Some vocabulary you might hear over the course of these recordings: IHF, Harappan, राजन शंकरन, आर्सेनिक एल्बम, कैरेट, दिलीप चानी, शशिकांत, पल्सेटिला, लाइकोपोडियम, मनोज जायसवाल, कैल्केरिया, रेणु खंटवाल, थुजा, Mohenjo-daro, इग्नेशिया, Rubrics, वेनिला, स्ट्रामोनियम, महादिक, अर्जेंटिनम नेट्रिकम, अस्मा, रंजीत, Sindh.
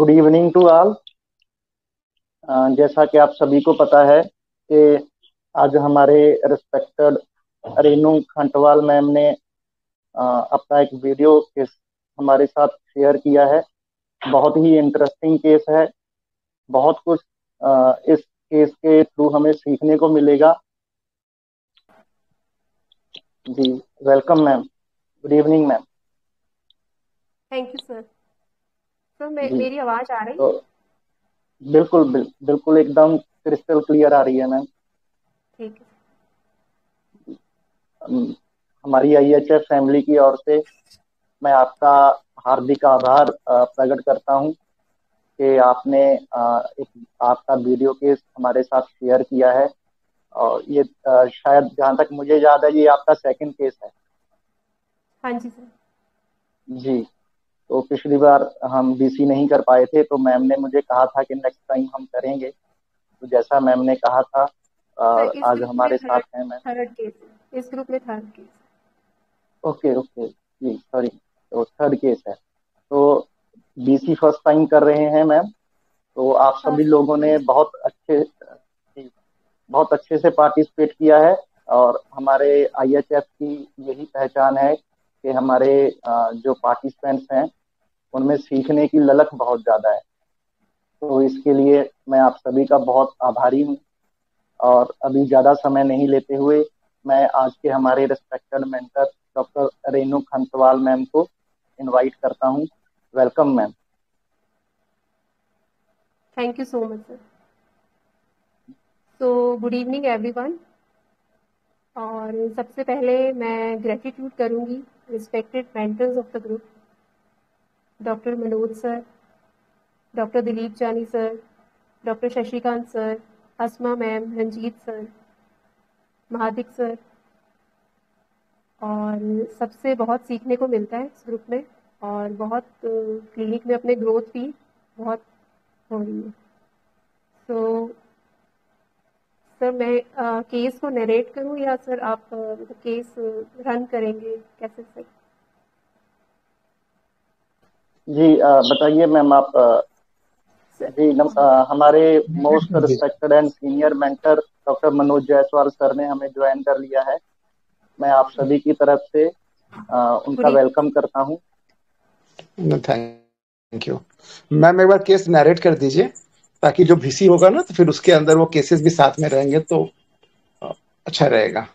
Good evening to all. जैसा कि आप सभी को पता है कि आज हमारे रिस्पेक्टेड रेणु खंटवाल मैम ने अपना एक वीडियो केस हमारे साथ शेयर किया है। बहुत ही इंटरेस्टिंग केस है, बहुत कुछ इस केस के थ्रू हमें सीखने को मिलेगा। जी welcome ma'am, good evening ma'am. Thank you sir. तो मेरी आवाज आ रही है? तो, बिल्कुल बिल्कुल एकदम क्रिस्टल क्लियर आ रही है मैम। ठीक है। हमारी IHF फैमिली की ओर से मैं आपका हार्दिक आभार प्रकट करता हूं कि आपने आपका वीडियो केस हमारे साथ शेयर किया है। और ये शायद जहां तक मुझे याद है ये आपका सेकंड केस है। हाँ जी सर। जी तो पिछली बार हम डीसी नहीं कर पाए थे, तो मैम ने मुझे कहा था कि नेक्स्ट टाइम हम करेंगे, तो जैसा मैम ने कहा था आज हमारे साथ है मैम। थर्ड केस इस ग्रुप में, थर्ड केस। ओके ओके जी सॉरी, तो थर्ड केस है। तो डीसी फर्स्ट टाइम कर रहे हैं मैम, तो आप सभी लोगों ने बहुत अच्छे से पार्टिसिपेट किया है। और हमारे IHF की यही पहचान है कि हमारे जो पार्टिसिपेंट्स हैं उनमें सीखने की ललक बहुत ज़्यादा है, तो इसके लिए मैं आप सभी का बहुत आभारी हूँ। और अभी ज़्यादा समय नहीं लेते हुए मैं आज के हमारे respected mentor doctor रेणु खंटवाल ma'am को इनवाइट करता हूँ। Welcome ma'am. Thank you so much sir. तो गुड इवनिंग एवरीवन। और सबसे पहले मैं ग्रेटिट्यूड करूंगी respected mentors of the group, doctor Manoj sir, doctor दिलीप चानी sir, doctor शशिकांत sir, अस्मा ma'am, रंजीत sir, महादिक sir. और सबसे बहुत सीखने को मिलता है इस ग्रुप में, और बहुत क्लिनिक में अपने ग्रोथ भी बहुत हो रही है। सो सर मैं केस को नरेट करूं या सर आप केस रन करेंगे, कैसे सर? जी बताइए मैम आप। जी हमारे most respected and senior mentor doctor मनोज जायसवाल sir ने हमें ज्वाइन कर लिया है। मैं आप सभी की तरफ से उनका वेलकम करता हूं। Thank you ma'am. एक बार केस नरेट कर दीजिए ताकि जो भीसी होगा ना तो फिर उसके अंदर वो केसेस भी साथ में रहेंगे तो अच्छा रहेगा।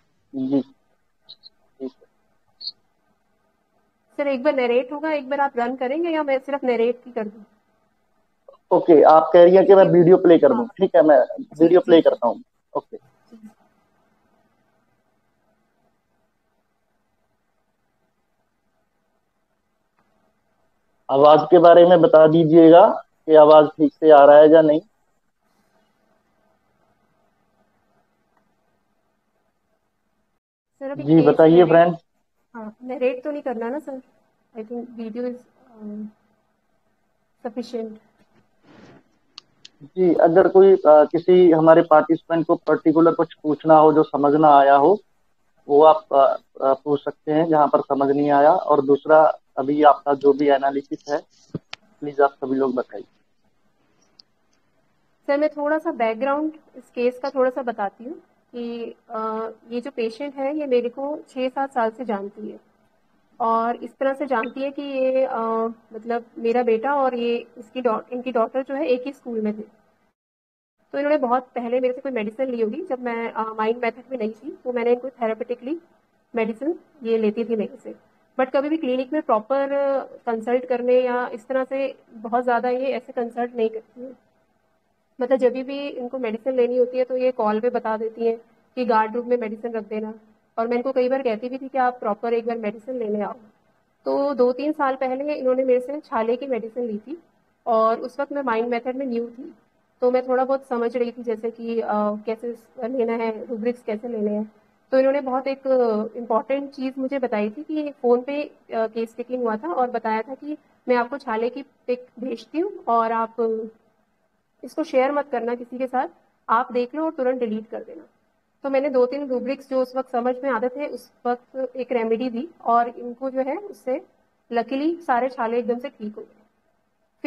सर एक बार नरेट होगा, एक बार आप रन करेंगे या मैं सिर्फ नरेट ही कर दूं? ओके, आप कह रही हैं कि मैं वीडियो प्ले कर दूं? ठीक है मैं वीडियो प्ले करता हूं। ओके आवाज के बारे में बता दीजिएगा कि आवाज ठीक से आ रहा है या नहीं। सर अभी जी बताइए फ्रेंड। हाँ नरेट तो नहीं करना ना sir, I think video is sufficient. जी अगर कोई किसी हमारे पार्टिसिपेंट को पर्टिकुलर कुछ पूछना हो जो समझ ना आया हो वो आप पूछ सकते हैं जहाँ पर समझ नहीं आया। और दूसरा अभी आपका जो भी एनालिसिस है प्लीज आप सभी लोग बताइए। सर मैं थोड़ा सा बैकग्राउंड इस केस का थोड़ा सा बताती हूँ कि ये जो पेशेंट है ये मेरे को 6-7 साल से जानती है, और इस तरह से जानती है कि ये मतलब मेरा बेटा और ये इनकी डॉटर जो है एक ही स्कूल में थे। तो इन्होंने बहुत पहले मेरे से कोई मेडिसिन ली होगी, जब मैं माइंड मेथड में नहीं थी तो मैंने इनको थेरेपेटिकली मेडिसिन ये लेती थी मेरे से। बट कभी भी क्लिनिक में प्रॉपर कंसल्ट करने या इस तरह से बहुत ज़्यादा ये ऐसे कंसल्ट नहीं करती है। मतलब जब भी इनको मेडिसिन लेनी होती है तो ये कॉल पे बता देती हैं कि गार्ड रूम में मेडिसिन रख देना। और मैं इनको कई बार कहती भी थी कि आप प्रॉपर एक बार मेडिसिन लेने आओ। तो 2-3 साल पहले इन्होंने मेरे से छाले की मेडिसिन ली थी, और उस वक्त मैं माइंड मेथड में न्यू थी तो मैं थोड़ा बहुत समझ रही थी जैसे कि कैसे लेना है, रूब्रिक्स कैसे लेने हैं। तो इन्होंने बहुत एक इम्पॉर्टेंट चीज़ मुझे बताई थी कि फ़ोन पे केस टेकिंग हुआ था और बताया था कि मैं आपको छाले की पिक भेजती हूँ और आप इसको शेयर मत करना किसी के साथ, आप देख लो और तुरंत डिलीट कर देना। तो मैंने 2-3 रूब्रिक्स जो उस वक्त समझ में आते थे उस वक्त एक रेमेडी दी और इनको जो है उससे लकीली सारे छाले एकदम से ठीक हो गए।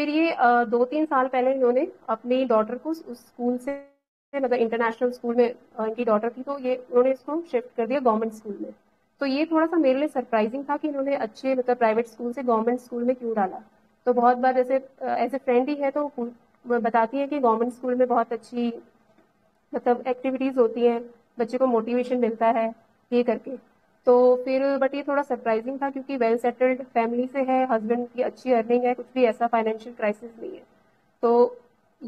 फिर ये 2-3 साल पहले इन्होंने अपनी डॉटर को उस स्कूल से, मतलब इंटरनेशनल स्कूल में इनकी डॉटर थी, तो ये उन्होंने इसको शिफ्ट कर दिया गवर्नमेंट स्कूल में। तो ये थोड़ा सा मेरे लिए सरप्राइजिंग था कि इन्होंने अच्छे, मतलब प्राइवेट स्कूल से गवर्नमेंट स्कूल में क्यों डाला। तो बहुत बार जैसे एज ए फ्रेंड ही है तो बताती है कि गवर्नमेंट स्कूल में बहुत अच्छी, मतलब एक्टिविटीज होती हैं, बच्चे को मोटिवेशन मिलता है ये करके। तो फिर बट ये थोड़ा सरप्राइजिंग था क्योंकि वेल सेटल्ड फैमिली से है, हस्बैंड की अच्छी अर्निंग है, कुछ भी ऐसा फाइनेंशियल क्राइसिस नहीं है। तो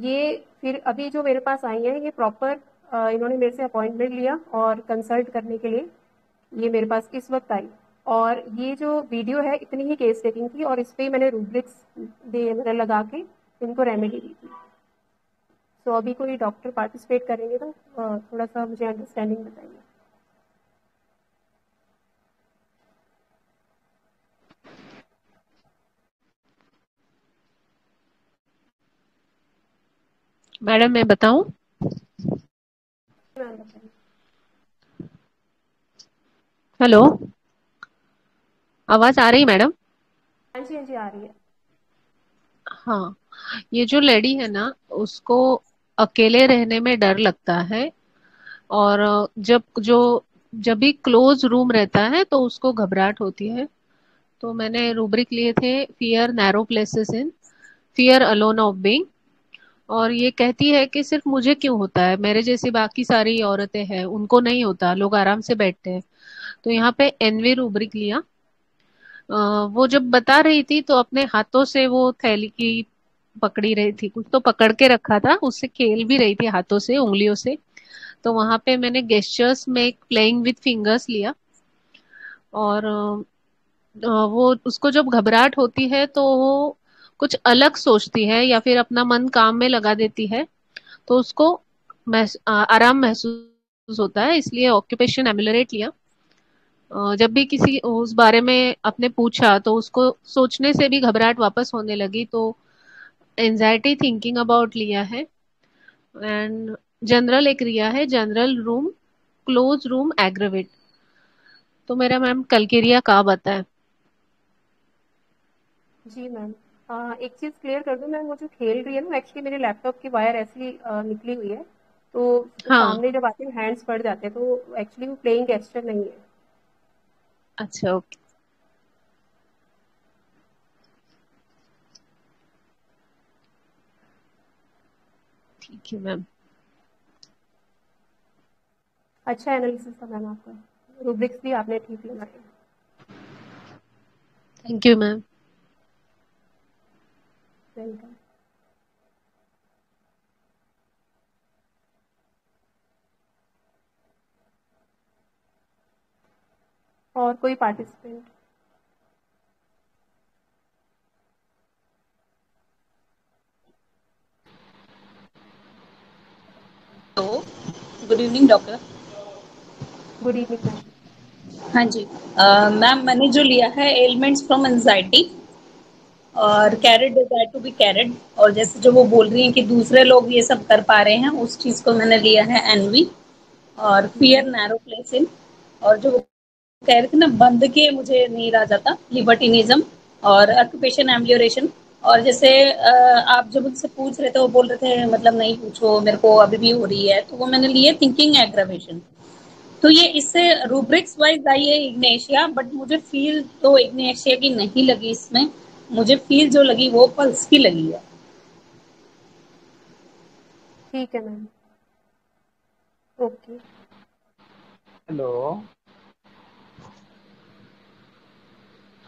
ये फिर अभी जो मेरे पास आई है ये प्रॉपर इन्होंने मेरे से अपॉइंटमेंट लिया और कंसल्ट करने के लिए ये मेरे पास इस वक्त आई। और ये जो वीडियो है इतनी ही केस टेकिंग थी और इस पर मैंने रूब्रिक्स दे लगा के इनको रेमेडी दी थी। तो अभी कोई डॉक्टर पार्टिसिपेट करेंगे तो थोड़ा सा मुझे अंडरस्टैंडिंग बताइए। मैडम मैं बताऊं? हेलो, आवाज आ रही है मैडम? हाँ जी, हाँ जी आ रही है। हाँ, ये जो लेडी है ना उसको अकेले रहने में डर लगता है और जब भी क्लोज रूम रहता है तो उसको घबराहट होती है। तो मैंने रूब्रिक लिए थे fear narrow places in fear alone of being. और ये कहती है कि सिर्फ मुझे क्यों होता है, मेरे जैसी बाकी सारी औरतें हैं उनको नहीं होता, लोग आराम से बैठते हैं। तो यहाँ पे एनवी रूब्रिक लिया। वो जब बता रही थी तो अपने हाथों से वो थैली की पकड़ी रही थी, कुछ तो पकड़ के रखा था, उससे खेल भी रही थी हाथों से, उंगलियों से। तो वहां पे मैंने गेस्चर्स में एक प्लेइंग विथ फिंगर्स लिया और वो उसको जब घबराहट होती है तो वो कुछ अलग सोचती है या फिर अपना मन काम में लगा देती है, तो उसको आराम महसूस होता है। इसलिए ऑक्यूपेशन एम्युलरेट लिया। जब भी किसी उस बारे में आपने पूछा तो उसको सोचने से भी घबराहट वापस होने लगी, तो एंजाइटी थिंकिंग अबाउट लिया है। एंड जनरल एक लिया है, general room close room aggravate. तो मेरा मैम कैल्केरिया का आता है। जी मैम, एक चीज क्लियर कर दूं मैम, वो जो खेल रही है ना एक्चुअली मेरे लैपटॉप की वायर ऐसी निकली हुई है तो सामने जब आते हैं हैंड्स पड़ जाते हैं, तो एक्चुअली वो प्लेइंग गेस्चर नहीं है। अच्छा ओके, ठीक है मैम। अच्छा एनालिसिस था मैम आपका, रूब्रिक्स भी आपने ठीक लगाए। Thank you ma'am. और कोई पार्टिसिपेंट? तो good evening doctor. Good evening. हाँ जी मैम, मैंने जो लिया है एलिमेंट्स फ्रॉम एंजाइटी और कैरेट desire to be कैरेट, और जैसे जो वो बोल रही हैं कि दूसरे लोग ये सब कर पा रहे हैं उस चीज को मैंने लिया है एनवी, और फियर नैरो प्लेस इन, और जो कह रहे थे ना बंद के मुझे नहीं रहा जाता, लिबर्टिनिज्म और ऑक्यूपेशन एम्ब्लियोरेशन। और जैसे आप जब उनसे पूछ रहे थे वो बोल रहे थे मतलब नहीं पूछो मेरे को अभी भी हो रही है, तो वो मैंने लिए थिंकिंग एग्रावेशन। तो ये इससे रूब्रिक्स वाइज आई है इग्नेशिया, बट मुझे फील तो इग्नेशिया की नहीं लगी इसमें, मुझे फील जो लगी वो पल्स की लगी है। ठीक है मैम, ओके। हेलो,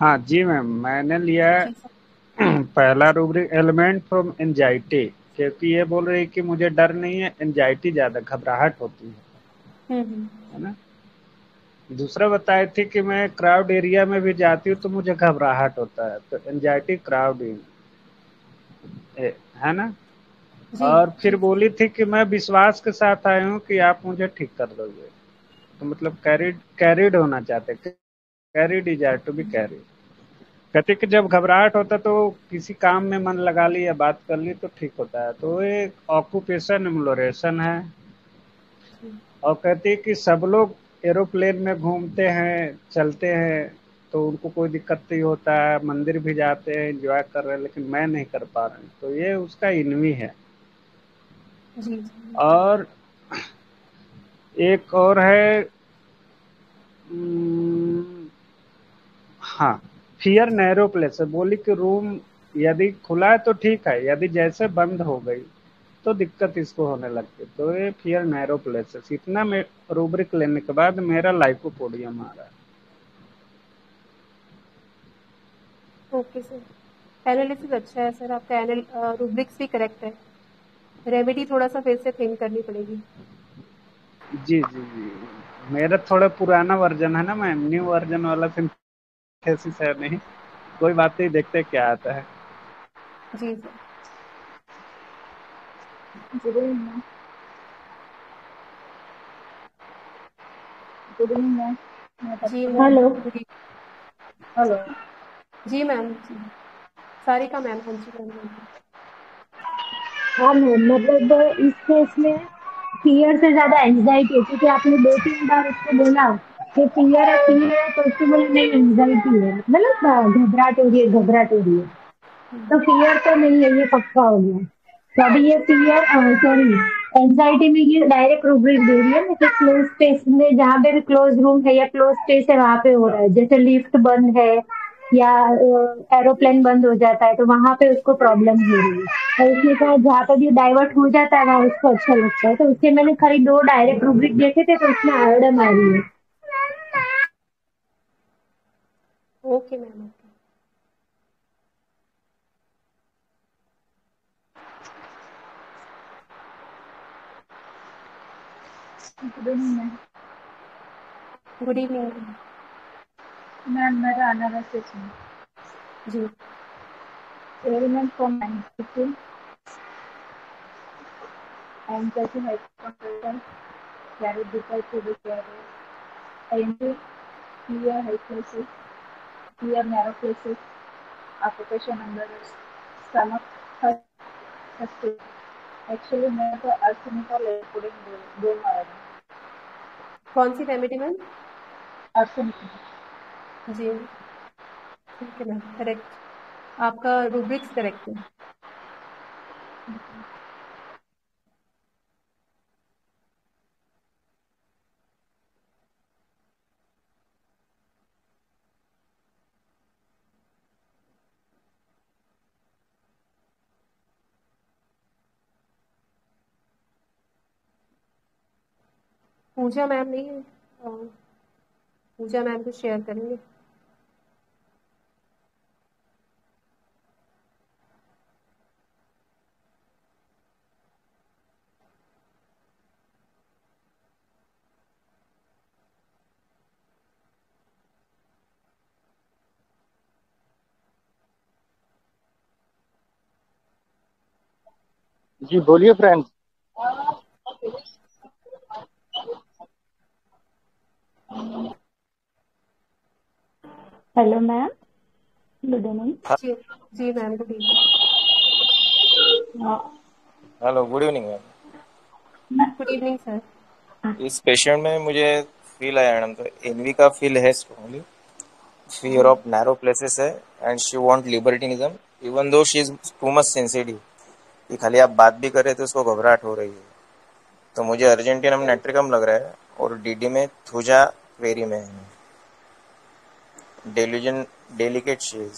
हाँ जी मैम, मैंने लिया पहला रूब्रिक एलिमेंट फ्रॉम एंजाइटी, क्योंकि ये बोल रही है कि मुझे डर नहीं है, एंजाइटी ज्यादा घबराहट होती है ना। दूसरा बताए थे कि मैं क्राउड एरिया में भी जाती हूँ तो मुझे घबराहट होता है, तो एंजाइटी क्राउडिंग है ना। और फिर बोली थी कि मैं विश्वास के साथ आई हूँ कि आप मुझे ठीक कर दोगे, तो मतलब कैरिड होना चाहते, carried desire to be carried. कहते कि जब घबराहट होता तो किसी काम में मन लगा ली या बात कर ली तो ठीक होता है। तो एक ऑक्यूपेशन एम्ब्लियोरेशन है। और कहती कि सब लोग एरोप्लेन में घूमते हैं, चलते हैं, तो उनको कोई दिक्कत नहीं होता है, मंदिर भी जाते हैं, एंजॉय कर रहे हैं, लेकिन मैं नहीं कर पा रहा हूँ। तो ये उसका इनवी है। और एक और है हाँ, फियर नैरो प्लेस, बोली कि रूम यदि खुला है तो ठीक है, यदि जैसे बंद हो गई तो दिक्कत इसको होने लगती। तो ये फियर नैरो प्लेसेस, इतना में रूब्रिक लेने के बाद मेरा लाइकोपोडियम आ रहा है। ओके सर, एनालिसिस अच्छा है सर आपका, रूब्रिक्स भी करेक्ट है। रेमेडी थोड़ा सा फिर से थिंक करनी पड़ेगी। जी जी जी, मेरा थोड़ा पुराना वर्जन है ना मैम, न्यू वर्जन वाला सिंथेसिस है नहीं, कोई बात नहीं, देखते क्या आता है। जी सर हेलो हेलो जी मैम, सारिका मैम, हाँ जी मैम, हाँ मैम, मतलब इस केस में फियर से ज्यादा एंजाइटी है, क्योंकि आपने 2-3 बार उसको बोला कि फियर है तो उसको बोला नहीं एंजाइटी है, मतलब घबराहट हो रही है, तो फियर तो नहीं है, ये पक्का हो गया। अभी ये फियर सॉरी एंजाइटी में ये डायरेक्ट रूब्रिक दे रही है, मतलब क्लोज स्पेस में जहाँ पे भी क्लोज रूम है या क्लोज स्पेस है वहाँ पे हो रहा है, जैसे लिफ्ट बंद है या एरोप्लेन बंद हो जाता है तो वहाँ पे उसको प्रॉब्लम हो रही है। और इसलिए कहा जहाँ पे भी डाइवर्ट हो जाता है वहाँ उसको अच्छा लगता है। तो उससे मैंने खाली 2 डायरेक्ट रूब्रिक देखे थे तो उसमें आयोडम आ रही है। Okay ma'am, good evening ma'am, मेरा एनालिसिस जी एलिमेंट फॉर एक्चुअली मेरे को आर्सेनिक एल्बम आ रहा है। कौन सी रेमेडी मैम? आर्सेनिक जी, ठीक है मैम, करेक्ट, आपका रूब्रिक्स करेक्ट है। पूजा मैम नहीं है, पूजा मैम को शेयर करेंगे। जी बोलिए friends. Hello ma'am, good evening. जी ma'am good evening. Hello good evening ma'am. Good evening sir. इस पेशेंट में मुझे फील आया मैडम, तो एनवी का फील है strongly, fear of narrow places है and she want libertinism even though she is too much sensitive, कि खाली आप बात भी कर रहे तो उसको घबराहट हो रही है। तो मुझे अर्जेंटिनम नेट्रिकम लग रहा है और डीडी में थुजा क्वेरी में डेल्यूजन डेलिकेट चीज।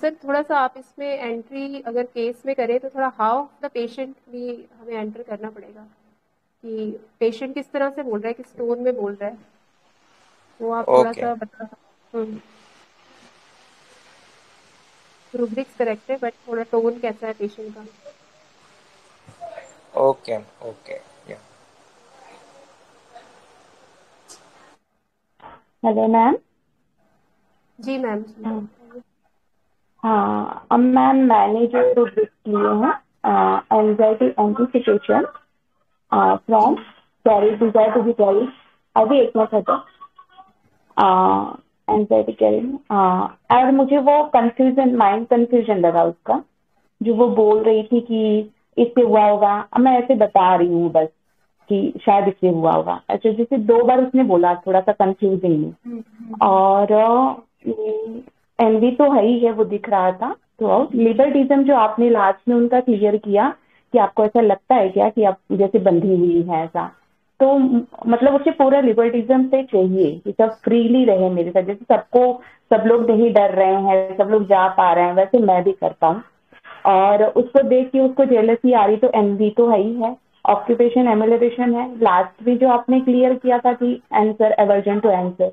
सर थोड़ा सा आप इसमें एंट्री अगर केस में करें तो थोड़ा हाउ द पेशेंट भी हमें एंटर करना पड़ेगा, कि पेशेंट किस तरह से बोल रहा है, किस टोन में बोल रहा है, वो आप थोड़ा सा बता सकते। रूब्रिक्स करेक्ट है बट थोड़ा टोन कैसा है पेशेंट का। Okay okay. Hello ma'am. जी मैम। हाँ अब मैम मैंने जो रूब्रिक लिए हैं, anxiety anticipation from कैरेट desire to be कैरेट, अभी एक मत होता एंजाइटी कैरेट, और मुझे वो कंफ्यूजन माइंड कंफ्यूजन लगा उसका, जो वो बोल रही थी कि इससे हुआ होगा, मैं ऐसे बता रही हूँ बस, कि शायद इसलिए हुआ होगा, ऐसे जैसे दो बार उसने बोला, थोड़ा सा कंफ्यूजिंग में। और एनवी तो है ही है, वो दिख रहा था। तो लिबर्टिज्म जो आपने लास्ट में उनका क्लियर किया कि आपको ऐसा लगता है क्या कि आप जैसे बंधी हुई है ऐसा, तो मतलब उसे पूरा लिबर्टिज्म से चाहिए कि सब फ्रीली रहे मेरे साथ, जैसे सबको सब लोग नहीं डर रहे हैं, सब लोग जा पा रहे हैं, वैसे मैं भी करता हूँ। और उसको देख के उसको जेलसी आ रही, तो एनवी तो है ही है। ऑक्यूपेशन एमुलरेशन है, लास्ट में जो आपने क्लियर किया था कि आंसर एवर्जन टू आंसर,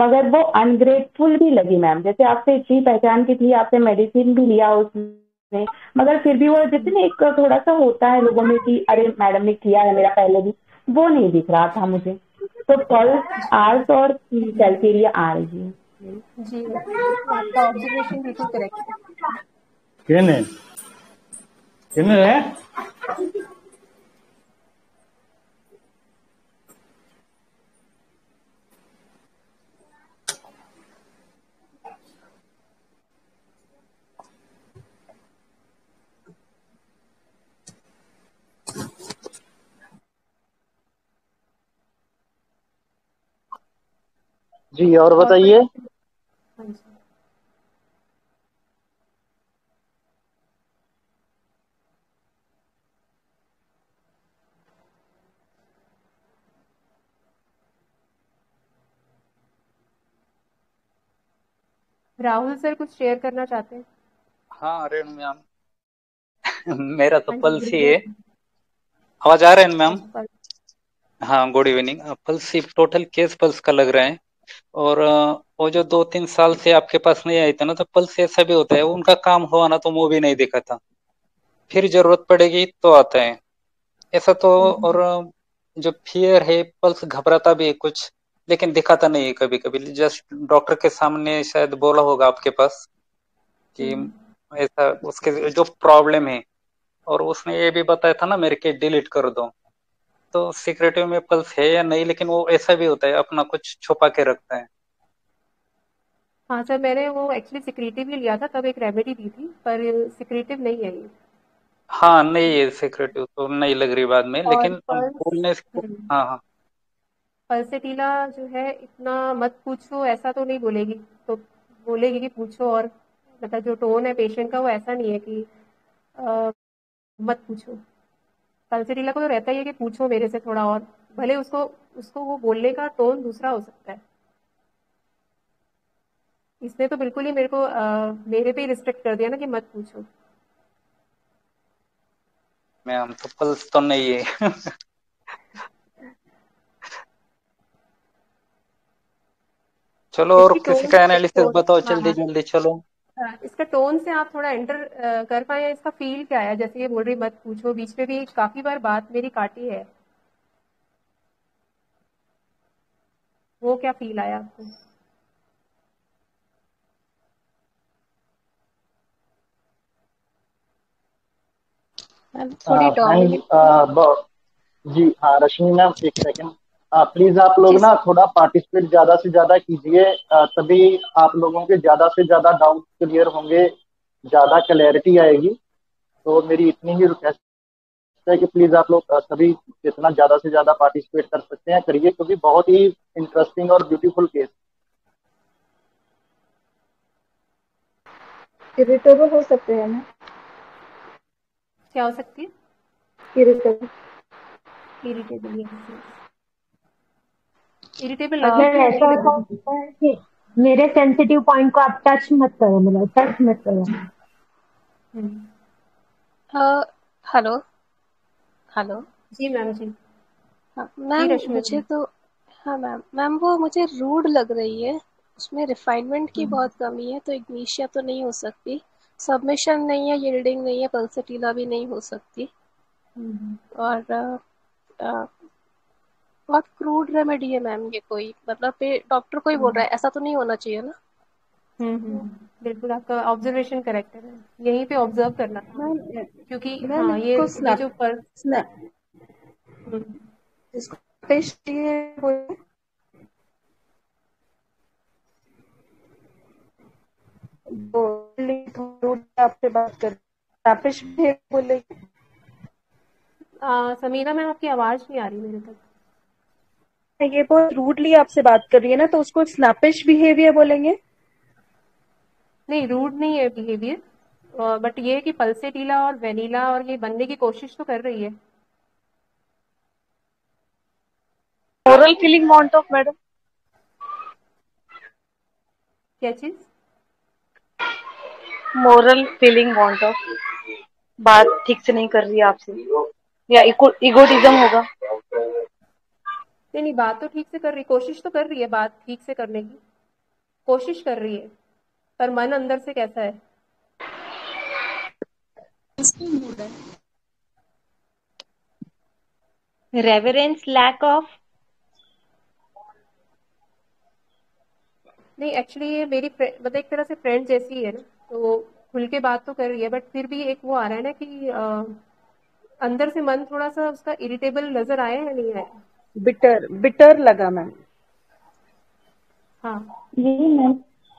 मगर वो अनग्रेटफुल भी लगी मैम, जैसे आपसे इतनी पहचान की थी, आपसे मेडिसिन भी लिया उसने, मगर फिर भी वो जैसे ना एक थोड़ा सा होता है लोगों में कि अरे मैडम ने किया है मेरा पहले भी, वो नहीं दिख रहा था मुझे। तो पल्स आर्स और कैल्केरिया आ रही है जी, आपका ऑब्जर्वेशन बिल्कुल करेक्ट है। जी और बताइए। राहुल सर कुछ शेयर करना चाहते हैं? हाँ रेणु मैम मेरा तो पल्स ही है। आवाज आ रहा है मैम? हाँ good evening. Pulse total case pulse का लग रहा है, और वो जो 2-3 साल से आपके पास नहीं आई था ना, तो पल्स ऐसा भी होता है उनका काम हुआ ना तो मूवी नहीं दिखा था, फिर जरूरत पड़ेगी तो आता है ऐसा तो। और जो फियर है, पल्स घबराता भी है कुछ, लेकिन दिखाता नहीं है कभी कभी, जस्ट डॉक्टर के सामने शायद बोला होगा आपके पास कि ऐसा उसके जो प्रॉब्लम है, और उसने ये भी बताया था ना मेरे के डिलीट कर दो, तो सिक्रेटिव में पल्स है या नहीं, लेकिन वो ऐसा भी होता है अपना कुछ छुपा के रखता है। हाँ सर मैंने वो एक्चुअली सिक्रेटिव ही लिया था, तब एक रेमेडी दी थी, पर सिक्रेटिव नहीं है ये। हाँ नहीं ये सिक्रेटिव तो नहीं लग रही बाद में, लेकिन बोलने से हाँ हाँ। पल्सेटिला जो है इतना मत पूछो ऐसा तो नहीं बोलेगी, तो बोलेगी कि पूछो, और मतलब जो टोन है पेशेंट का वो ऐसा नहीं है कि मत पूछो। पल्सेटिला को तो रहता ही है कि पूछो मेरे से थोड़ा, और भले उसको वो बोलने का टोन दूसरा हो सकता है। इसने तो बिल्कुल ही मेरे को मेरे पे रिस्ट्रिक्ट कर दिया ना कि मत पूछो। मैम तो पल्स तो नहीं है चलो और किसी का एनालिसिस बताओ जल्दी जल्दी। चलो इसका टोन से आप थोड़ा एंटर कर पाए, इसका फील क्या है? जैसे ये बोल रही मत पूछो, बीच में भी काफी बार बात मेरी काटी है, वो क्या फील आया आपको? जी हाँ रश्मि मैम एक सेकेंड प्लीज। आप लोग ना थोड़ा पार्टिसिपेट ज्यादा से ज्यादा कीजिए, तभी आप लोगों के ज्यादा से ज्यादा डाउट क्लियर होंगे, ज्यादा क्लैरिटी आएगी। तो मेरी इतनी ही रिक्वेस्ट है कि प्लीज आप लोग सभी जितना ज्यादा से ज्यादा पार्टिसिपेट कर सकते हैं करिए, क्योंकि बहुत ही इंटरेस्टिंग और ब्यूटीफुल केस। इरिटेबल हो सकते हैं ना? क्या हो सकती है? इरिटेबल ऐसा होता है कि मेरे सेंसिटिव पॉइंट को आप टच मत करो, मतलब टच मत करो। हेलो हेलो जी मैम। जी मैम मुझे तो हाँ मैम वो मुझे रूड लग रही है, उसमें रिफाइनमेंट की बहुत कमी है, तो इग्नेशिया तो नहीं हो सकती, सबमिशन नहीं है, यील्डिंग नहीं है, पल्सेटिला भी नहीं हो सकती, और बहुत क्रूड रेमेडी है मैम ये, कोई मतलब पे डॉक्टर को ही बोल रहा है, ऐसा तो नहीं होना चाहिए ना। बिल्कुल आपका ऑब्जर्वेशन करेक्ट है, यहीं पे ऑब्जर्व करना क्योंकि हाँ, ये जो इसको पेश बोले। आपसे बात कर बोले समीना मैम आपकी आवाज नहीं आ रही मेरे तक। ये बहुत रूडली आपसे बात कर रही है ना, तो उसको स्नैपिश बिहेवियर बोलेंगे? नहीं, रूड नहीं है बिहेवियर, बट ये है कि पल्सेटिला और वेनिला और ये बनने की कोशिश तो कर रही है। Oral killing want of madam क्या चीज? मोरल फीलिंग वांट ऑफ, बात ठीक से नहीं कर रही है आपसे, या इगोटिज्म होगा? नहीं, बात तो ठीक से कर रही, कोशिश तो कर रही है बात ठीक से करने की, कोशिश कर रही है, पर मन अंदर से कैसा है? Reverence, lack of. नहीं, एक्चुअली ये मेरी मतलब एक तरह से फ्रेंड जैसी ही है ना, तो खुल के बात तो कर रही है, बट फिर भी एक वो आ रहा है ना कि अंदर से मन थोड़ा सा उसका इरिटेबल नजर आया या नहीं आया? बिटर लगा मैम। हाँ यही मैम,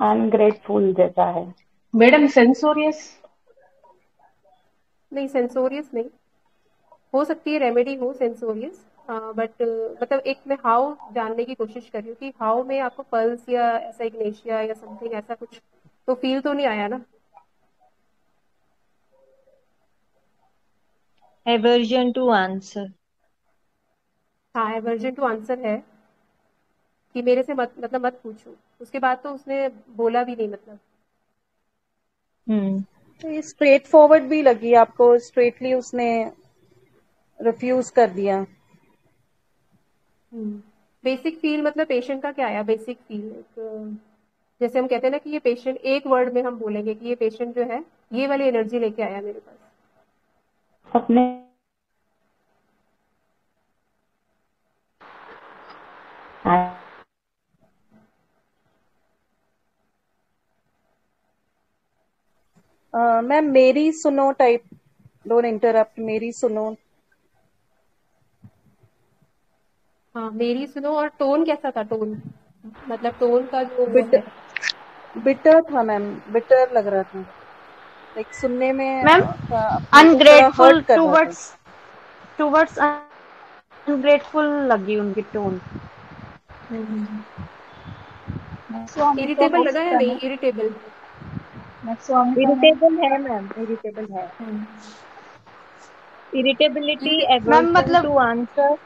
अनग्रेटफुल जैसा है। Madam censorious? नहीं, सेंसोरियस नहीं हो सकती है, रेमेडी हो सेंसोरियस, बट मतलब एक मैं हाउ जानने की कोशिश कर रही हूँ कि हाउ में आपको पल्स या ऐसा इग्नेशिया या समथिंग ऐसा कुछ तो फील तो नहीं आया ना? Aversion to answer. हाँ, एवर्जन टू आंसर है कि मेरे से मत मतलब मत पूछो, उसके बाद तो उसने बोला भी नहीं मतलब। तो स्ट्रेट फॉरवर्ड भी लगी आपको, स्ट्रेटली उसने रिफ्यूज कर दिया। बेसिक फील मतलब पेशेंट का क्या आया? बेसिक फील जैसे हम कहते हैं ना कि ये पेशेंट, एक वर्ड में हम बोलेंगे कि ये पेशेंट जो है ये वाली एनर्जी लेके आया मेरे पास अपने। मैम मेरी सुनो टाइप, डोंट इंटरप्ट, मेरी सुनो। हाँ मेरी सुनो। और टोन कैसा था? टोन मतलब टोन का जो बिटर था मैम, बिटर लग रहा था लाइक सुनने में। मैम अनग्रेटफुल टुवर्ड्स अनग्रेटफुल लगी उनकी टोन। इरिटेबल लगा या नहीं? इरिटेबल है मैम, इरिटेबल है। इरिटेबिलिटी मैम मतलब टू आंसर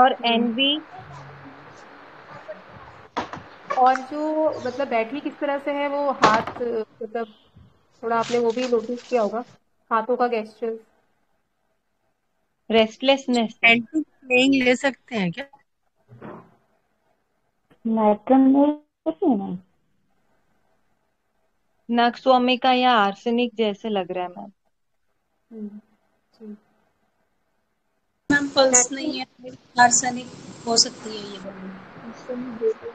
और एनवी। और जो मतलब बैटरी किस तरह से है वो हाथ मतलब थोड़ा आपने वो भी नोटिस किया होगा, हाथों का गेस्चर। रेस्टलेसनेस। प्लेइंग ले सकते हैं क्या? नागस्वामी का या आर्सेनिक जैसे लग रहा है मैम। मैम पल्स नहीं है, आर्सेनिक हो सकती है ये।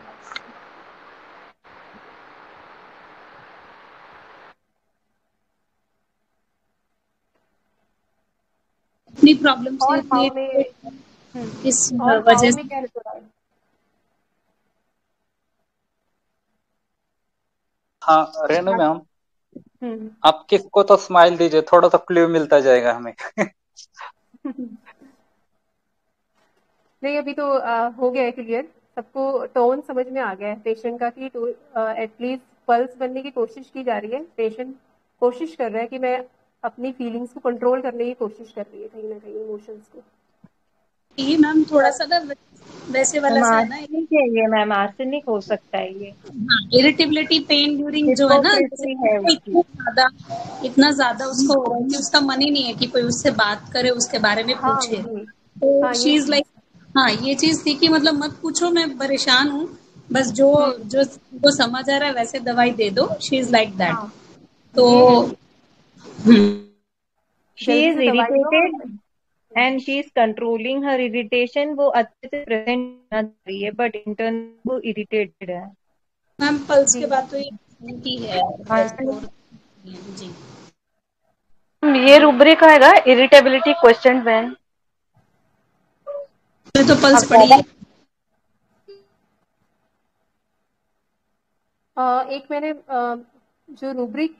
अपनी प्रॉब्लम से इस वजह से हाँ। रेणु मैम आप किसको तो स्माइल दीजिए, थोड़ा सा क्लू मिलता जाएगा हमें। नहीं अभी तो हो गया है क्लियर, सबको टोन समझ में आ गया है पेशेंट का कि एटलीस्ट पल्स बनने की कोशिश की जा रही है, पेशेंट कोशिश कर रहा है कि मैं अपनी फीलिंग्स को कंट्रोल करने की कोशिश कर रही है कहीं ना कहीं इमोशंस को। ये मैम थोड़ा सा ना वैसे वाला सा ना ये मैम आर्सेनिक हो सकता है ये। हाँ, इरिटेबिलिटी पेन ड्यूरिंग जो है ना इतना ज्यादा उसको उसका मन ही नहीं है कि कोई उससे बात करे, उसके बारे में पूछे। शी इज लाइक हाँ ये चीज थी कि मतलब मत पूछो, मैं परेशान हूँ, बस जो जो वो समझ आ रहा है वैसे दवाई दे दो। She is like that. तो she is irritated and she is controlling her irritation, वो अच्छे से प्रेजेंट ना कर रही है, बट इंटरनल वो इरिटेटेड है मैम। पल्स के बाद तो ये है ये रूब्रिक आएगा इरिटेबिलिटी क्वेश्चन बैंक। तो पल्स पड़ी है। एक मैंने जो रूब्रिक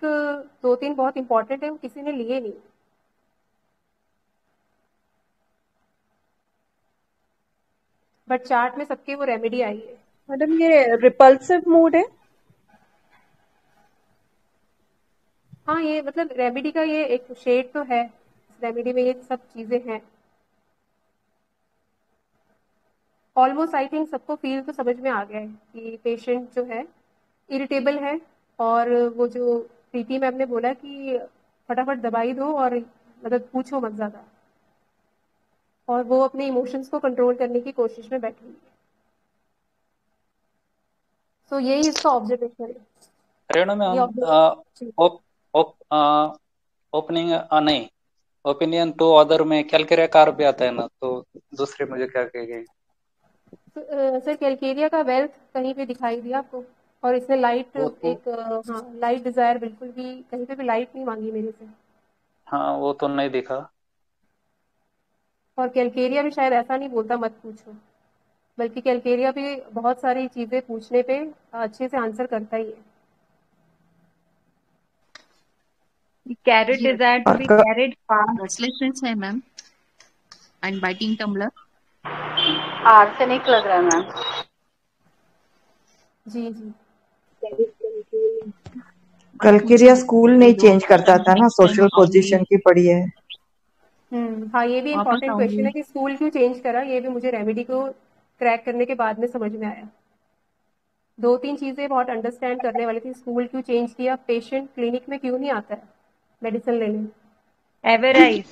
2-3 बहुत इम्पोर्टेंट है वो किसी ने लिए नहीं। बट चार्ट में सबके वो रेमेडी आई है। मैडम ये रिपल्सिव मूड है? हाँ, ये मतलब रेमेडी का ये एक शेड तो है, इस रेमेडी में ये सब चीजें हैं। ऑलमोस्ट आई थिंक सबको फील तो समझ में आ गया है कि पेशेंट जो है इरिटेबल है, और वो जो प्रीति मैम ने बोला कि फटाफट दवाई दो और मतलब पूछो मत ज्यादा, और वो अपने इमोशंस को कंट्रोल करने की कोशिश में बैठी हुई है। सो यही इसका ऑब्जर्वेशन है। रेणु मैम ओपनिंग नहीं ओपिनियन तो अदर में कैल्केरिया कार भी आता है ना, तो दूसरे मुझे क्या कहेगी? सर कैल्केरिया का वेल्थ कहीं पे दिखाई दिया आपको? और इसने लाइट एक हाँ लाइट डिजायर बिल्कुल भी कहीं पे भी लाइट नहीं मांगी मेरे से। हाँ वो तो नहीं दिखा। और कैल्केरिया भी शायद ऐसा नहीं बोलता मत पूछो, बल्कि कैल्केरिया भी बहुत सारी चीजें पूछने पे अच्छे से आंसर करता ही है। कैरेट डिजायर कैरेट पार्ट है ma'am and biting tumbler arsenic लग रहा है मैम। जी जी कैल्केरिया स्कूल नहीं चेंज करता था ना, सोशल पोजीशन की पड़ी है। हाँ ये भी इम्पोर्टेंट क्वेश्चन है कि स्कूल क्यों चेंज करा, ये भी मुझे रेमेडी को क्रैक करने के बाद में समझ में आया। दो तीन चीजें बहुत अंडरस्टैंड करने वाली थी, स्कूल क्यों चेंज किया, पेशेंट क्लिनिक में क्यों नहीं आता है मेडिसिन लेने। एवराइज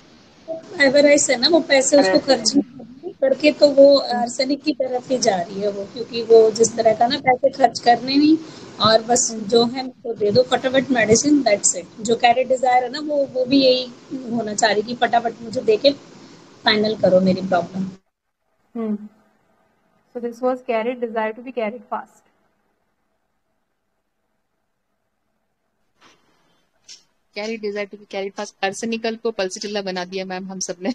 है ना, वो पैसे उसको खर्च करके तो वो आर्सेनिक की तरफ ही जा रही है वो, क्योंकि वो जिस तरह का ना पैसे खर्च करने नहीं और बस जो है तो दे दो फटाफट मेडिसिन दैट्स इट। जो कैरेट डिजायर है ना वो भी यही होना चाह रही कि फटाफट मुझे देके फाइनल करो मेरी problem. So this was कैरेट desire to be carried fast. कैरेट desire to be कैरेट fast, arsenical को पल्सेटिला बना दिया मैम हम सब ने।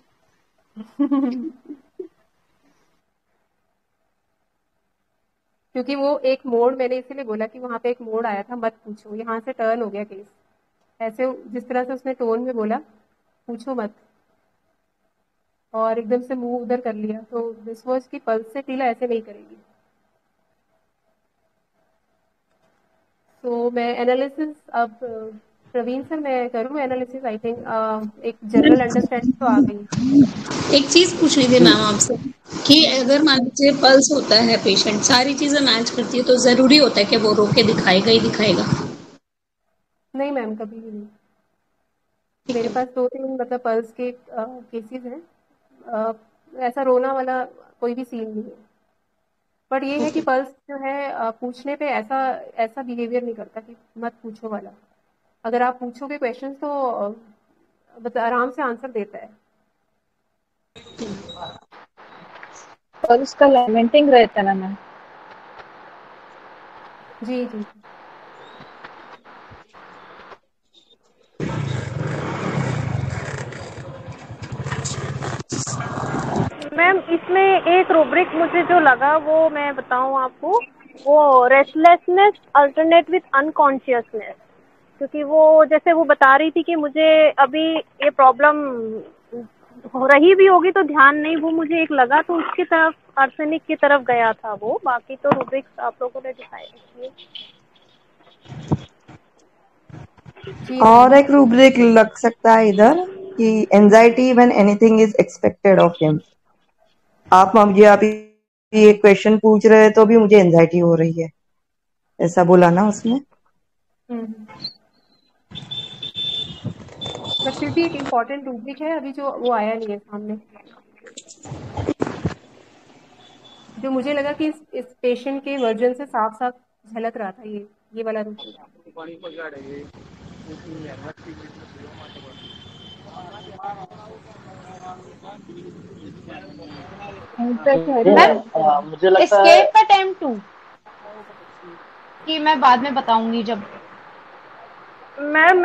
क्योंकि वो एक मोड़, मैंने इसीलिए बोला कि वहां पे एक मोड़ आया था मत पूछो, यहाँ से टर्न हो गया केस। ऐसे जिस तरह से उसने टोन में बोला पूछो मत और एकदम से मुंह उधर कर लिया, तो दिस वाज कि पल्सेटिला ऐसे नहीं करेगी। तो मैं एनालिसिस अब प्रवीण सर मैं करूँ एनालिसिस। आई थिंक एक जनरल अंडरस्टैंडिंग तो आ गई। एक चीज पूछनी थी मैम आपसे कि अगर मान लीजिए पल्स होता है पेशेंट, सारी चीजें मैच करती है, तो जरूरी होता है कि वो रोके दिखाएगा ही दिखाएगा? नहीं मैम कभी नहीं। मेरे पास 2-3 मतलब पल्स के केसेस हैं, ऐसा रोना वाला कोई भी सीन नहीं है। बट ये है कि पल्स जो है पूछने पे ऐसा बिहेवियर नहीं करता कि मत पूछो वाला। अगर आप पूछोगे क्वेश्चन तो आराम से आंसर देता है। पल्स का लैमेंटिंग रहता है ना। जी जी मैम इसमें एक रूब्रिक मुझे जो लगा वो मैं बताऊं आपको, वो रेस्टलेसनेस अल्टरनेट विद अनकॉन्शियसनेस, क्योंकि वो जैसे वो बता रही थी कि मुझे अभी ये प्रॉब्लम हो रही भी होगी तो ध्यान नहीं, वो मुझे एक लगा तो उसकी तरफ आर्सेनिक की तरफ गया था वो। बाकी तो रूब्रिक्स आप लोगों ने दिखाए। और एक रूब्रिक लग सकता है इधर कि anxiety when anything is expected of him. आप मुझे अभी ये क्वेश्चन पूछ रहे हैं तो भी मुझे एंजाइटी हो रही है, ऐसा बोला ना उसने। फिर भी एक इम्पोर्टेंट रूब्रिक है अभी जो वो आया नहीं है सामने, जो मुझे लगा कि इस पेशेंट के वर्जन से साफ साफ झलक रहा था। ये वाला रूब्रिक मुझे लगता है एस्केप अटेम्प्ट टू कि मैं बाद में बताऊंगी जब मैम।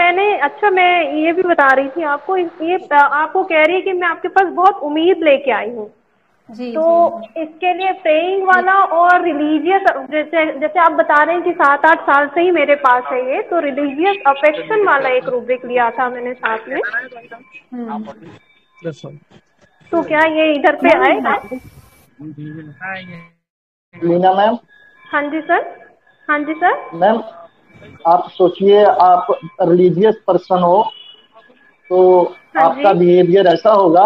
मैं ये भी बता रही थी आपको, ये आपको कह रही है कि मैं आपके पास बहुत उम्मीद लेके आई हूँ, तो इसके लिए प्रेइंग वाला और रिलीजियस, जैसे आप बता रहे हैं कि 7-8 साल से ही मेरे पास है ये, तो रिलीजियस अफेक्शन वाला एक रूब्रिक लिया था मैंने साथ में, तो क्या ये इधर पे आएगा? मीना मैम। हाँ जी सर। हाँ जी सर। मैम आप सोचिए आप रिलीजियस पर्सन हो तो आपका बिहेवियर ऐसा होगा,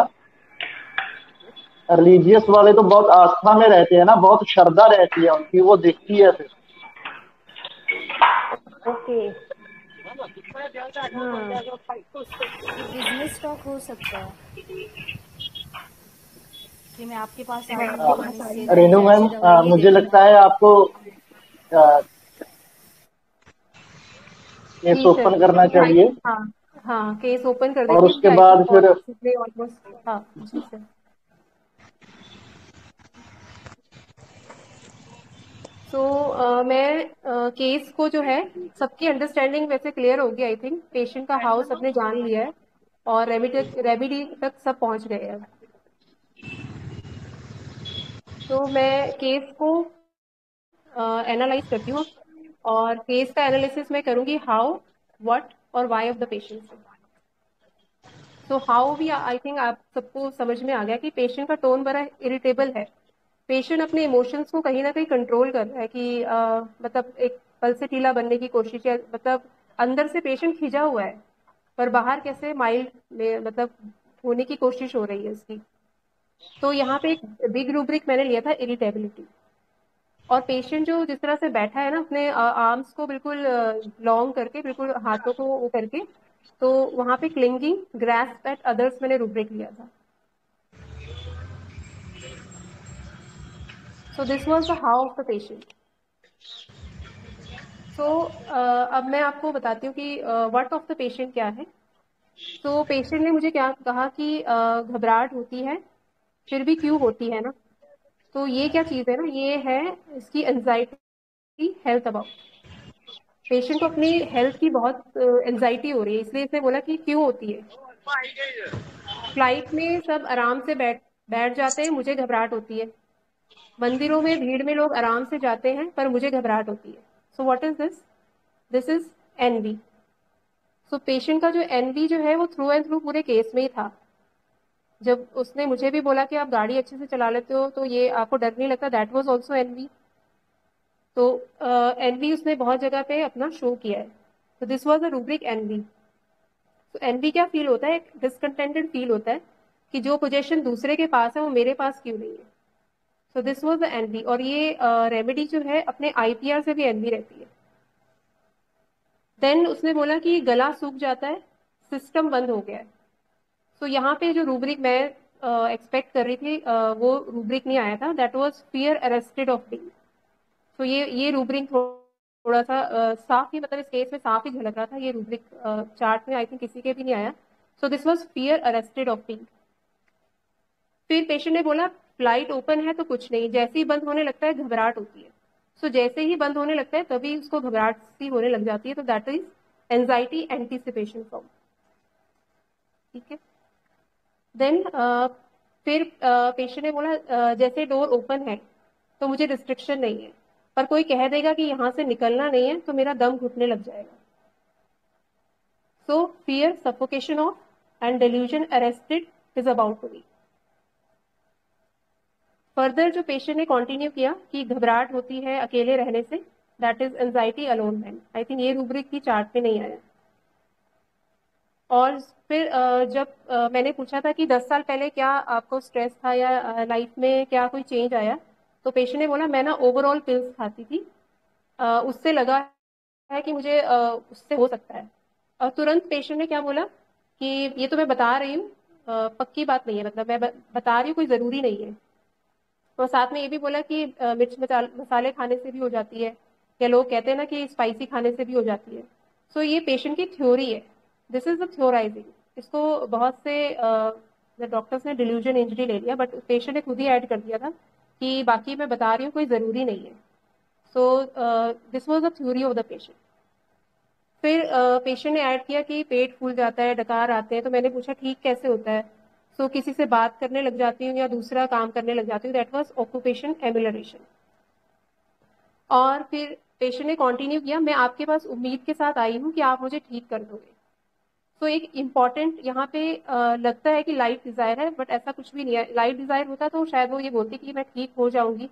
रिलीजियस वाले तो बहुत आस्था में रहते हैं ना, बहुत श्रद्धा रहती है उनकी, वो देखती है फिर। ओके। बिजनेस टॉक हो सकता है कि मैं आपके पास आऊं। रेणु मैम मुझे लगता है आपको केस ओपन करना चाहिए। हाँ हाँ केस ओपन कर देंगे और उसके बाद फिर हाँ जी सर। तो मैं केस को जो है सबकी अंडरस्टैंडिंग वैसे क्लियर होगी आई थिंक। पेशेंट का हाउस सबने जान लिया है और रेमेडी तक सब पहुंच गए हैं। तो मैं केस को एनालाइज करती हूँ और केस का एनालिसिस मैं करूँगी हाउ, व्हाट और व्हाई ऑफ द पेशेंट। तो हाउ भी आई थिंक आप सबको समझ में आ गया कि पेशेंट का टोन बड़ा इरिटेबल है। पेशेंट अपने इमोशंस को कहीं ना कहीं कंट्रोल कर रहा है कि मतलब एक पल्सेटिला बनने की कोशिश है, मतलब अंदर से पेशेंट खिंचा हुआ है पर बाहर कैसे माइल्ड में मतलब होने की कोशिश हो रही है इसकी। तो यहाँ पे एक बिग रूब्रिक मैंने लिया था इरिटेबिलिटी। और पेशेंट जो जिस तरह से बैठा है ना अपने आर्म्स को बिल्कुल लॉन्ग करके, बिल्कुल हाथों को वो करके, तो वहाँ पे क्लिंगिंग, ग्रास्प एट अदर्स मैंने रूब्रिक लिया था। So this was the how of the patient. So अब मैं आपको बताती हूँ कि what of the patient क्या है। तो patient ने मुझे क्या कहा कि घबराहट होती है फिर भी क्यों होती है ना, तो ये क्या चीज़ है ना, ये है इसकी एंजाइटी हेल्थ अबाउट। पेशेंट को अपनी हेल्थ की बहुत एंजाइटी हो रही है इसलिए इसने बोला कि क्यों होती है। फ्लाइट में सब आराम से बैठ जाते हैं, मुझे घबराहट होती है। मंदिरों में भीड़ में लोग आराम से जाते हैं पर मुझे घबराहट होती है। So what is this? This is envy. So patient का जो एनवी जो है वो थ्रू एंड थ्रू पूरे केस में ही था। जब उसने मुझे भी बोला कि आप गाड़ी अच्छे से चला लेते हो तो ये आपको डर नहीं लगता, दैट वाज आल्सो एनवी। तो एनवी उसने बहुत जगह पे अपना शो किया है। So this was the rubric envy. So envy क्या फील होता है? डिसकंटेंटेड फील होता है कि जो पोजेशन दूसरे के पास है वो मेरे पास क्यों नहीं है। So this was the envy। और ये रेमेडी जो है अपने IPR से भी एनवी रहती है। देन उसने बोला कि गला सूख जाता है, सिस्टम बंद हो गया है। सो यहाँ पे जो रूब्रिक मैं एक्सपेक्ट कर रही थी वो रूब्रिक नहीं आया था। That was fear arrested of being. So ये रूब्रिक थोड़ा सा साफ ही मतलब इस केस में साफ ही झलक रहा था। ये रूब्रिक चार्ट में आई थिंक किसी के भी नहीं आया। So this was fear arrested of being. फिर पेशेंट ने बोला फ्लाइट ओपन है तो कुछ नहीं, जैसे ही बंद होने लगता है घबराहट होती है। सो जैसे ही बंद होने लगता है तभी उसको घबराहट सी होने लग जाती है। तो that is anxiety anticipation form. ठीक है। देन फिर पेशेंट ने बोला जैसे डोर ओपन है तो मुझे रिस्ट्रिक्शन नहीं है पर कोई कह देगा कि यहाँ से निकलना नहीं है तो मेरा दम घुटने लग जाएगा। So fear suffocation of and delusion arrested is about to be. Further जो पेशेंट ने कंटिन्यू किया कि घबराहट होती है अकेले रहने से, that is anxiety alonement. I think ये रूब्रिक की चार्ट में नहीं आया। और फिर जब मैंने पूछा था कि 10 साल पहले क्या आपको स्ट्रेस था या लाइफ में क्या कोई चेंज आया, तो पेशेंट ने बोला मैं ना ओवरऑल पिल्स खाती थी, उससे लगा है कि मुझे उससे हो सकता है। और तुरंत पेशेंट ने क्या बोला कि ये तो मैं बता रही हूँ, पक्की बात नहीं है, मतलब मैं बता रही हूँ, कोई ज़रूरी नहीं है। और साथ में ये भी बोला कि मिर्च मसाले खाने से भी हो जाती है या लोग कहते हैं ना कि स्पाइसी खाने से भी हो जाती है। सो ये पेशेंट की थ्योरी है। This is the थ्योराइजिंग। इसको बहुत से डॉक्टर्स ने डिल्यूजन इंजरी ले लिया बट पेशेंट ने खुद ही ऐड कर दिया था कि बाकी मैं बता रही हूँ, कोई ज़रूरी नहीं है। So this was the theory of the patient. फिर पेशेंट ने ऐड किया कि पेट फूल जाता है, डकार आते हैं। तो मैंने पूछा ठीक कैसे होता है? सो किसी से बात करने लग जाती हूँ या दूसरा काम करने लग जाती हूँ। That was occupation amelioration. और फिर पेशेंट ने कंटिन्यू किया मैं आपके पास उम्मीद के साथ आई हूँ कि आप मुझे ठीक कर दोगे। तो एक इम्पॉर्टेंट यहाँ पे लगता है कि लाइट डिजायर है, बट ऐसा कुछ भी नहीं है। लाइट डिजायर होता तो शायद वो ये बोलती कि मैं ठीक हो जाऊंगी,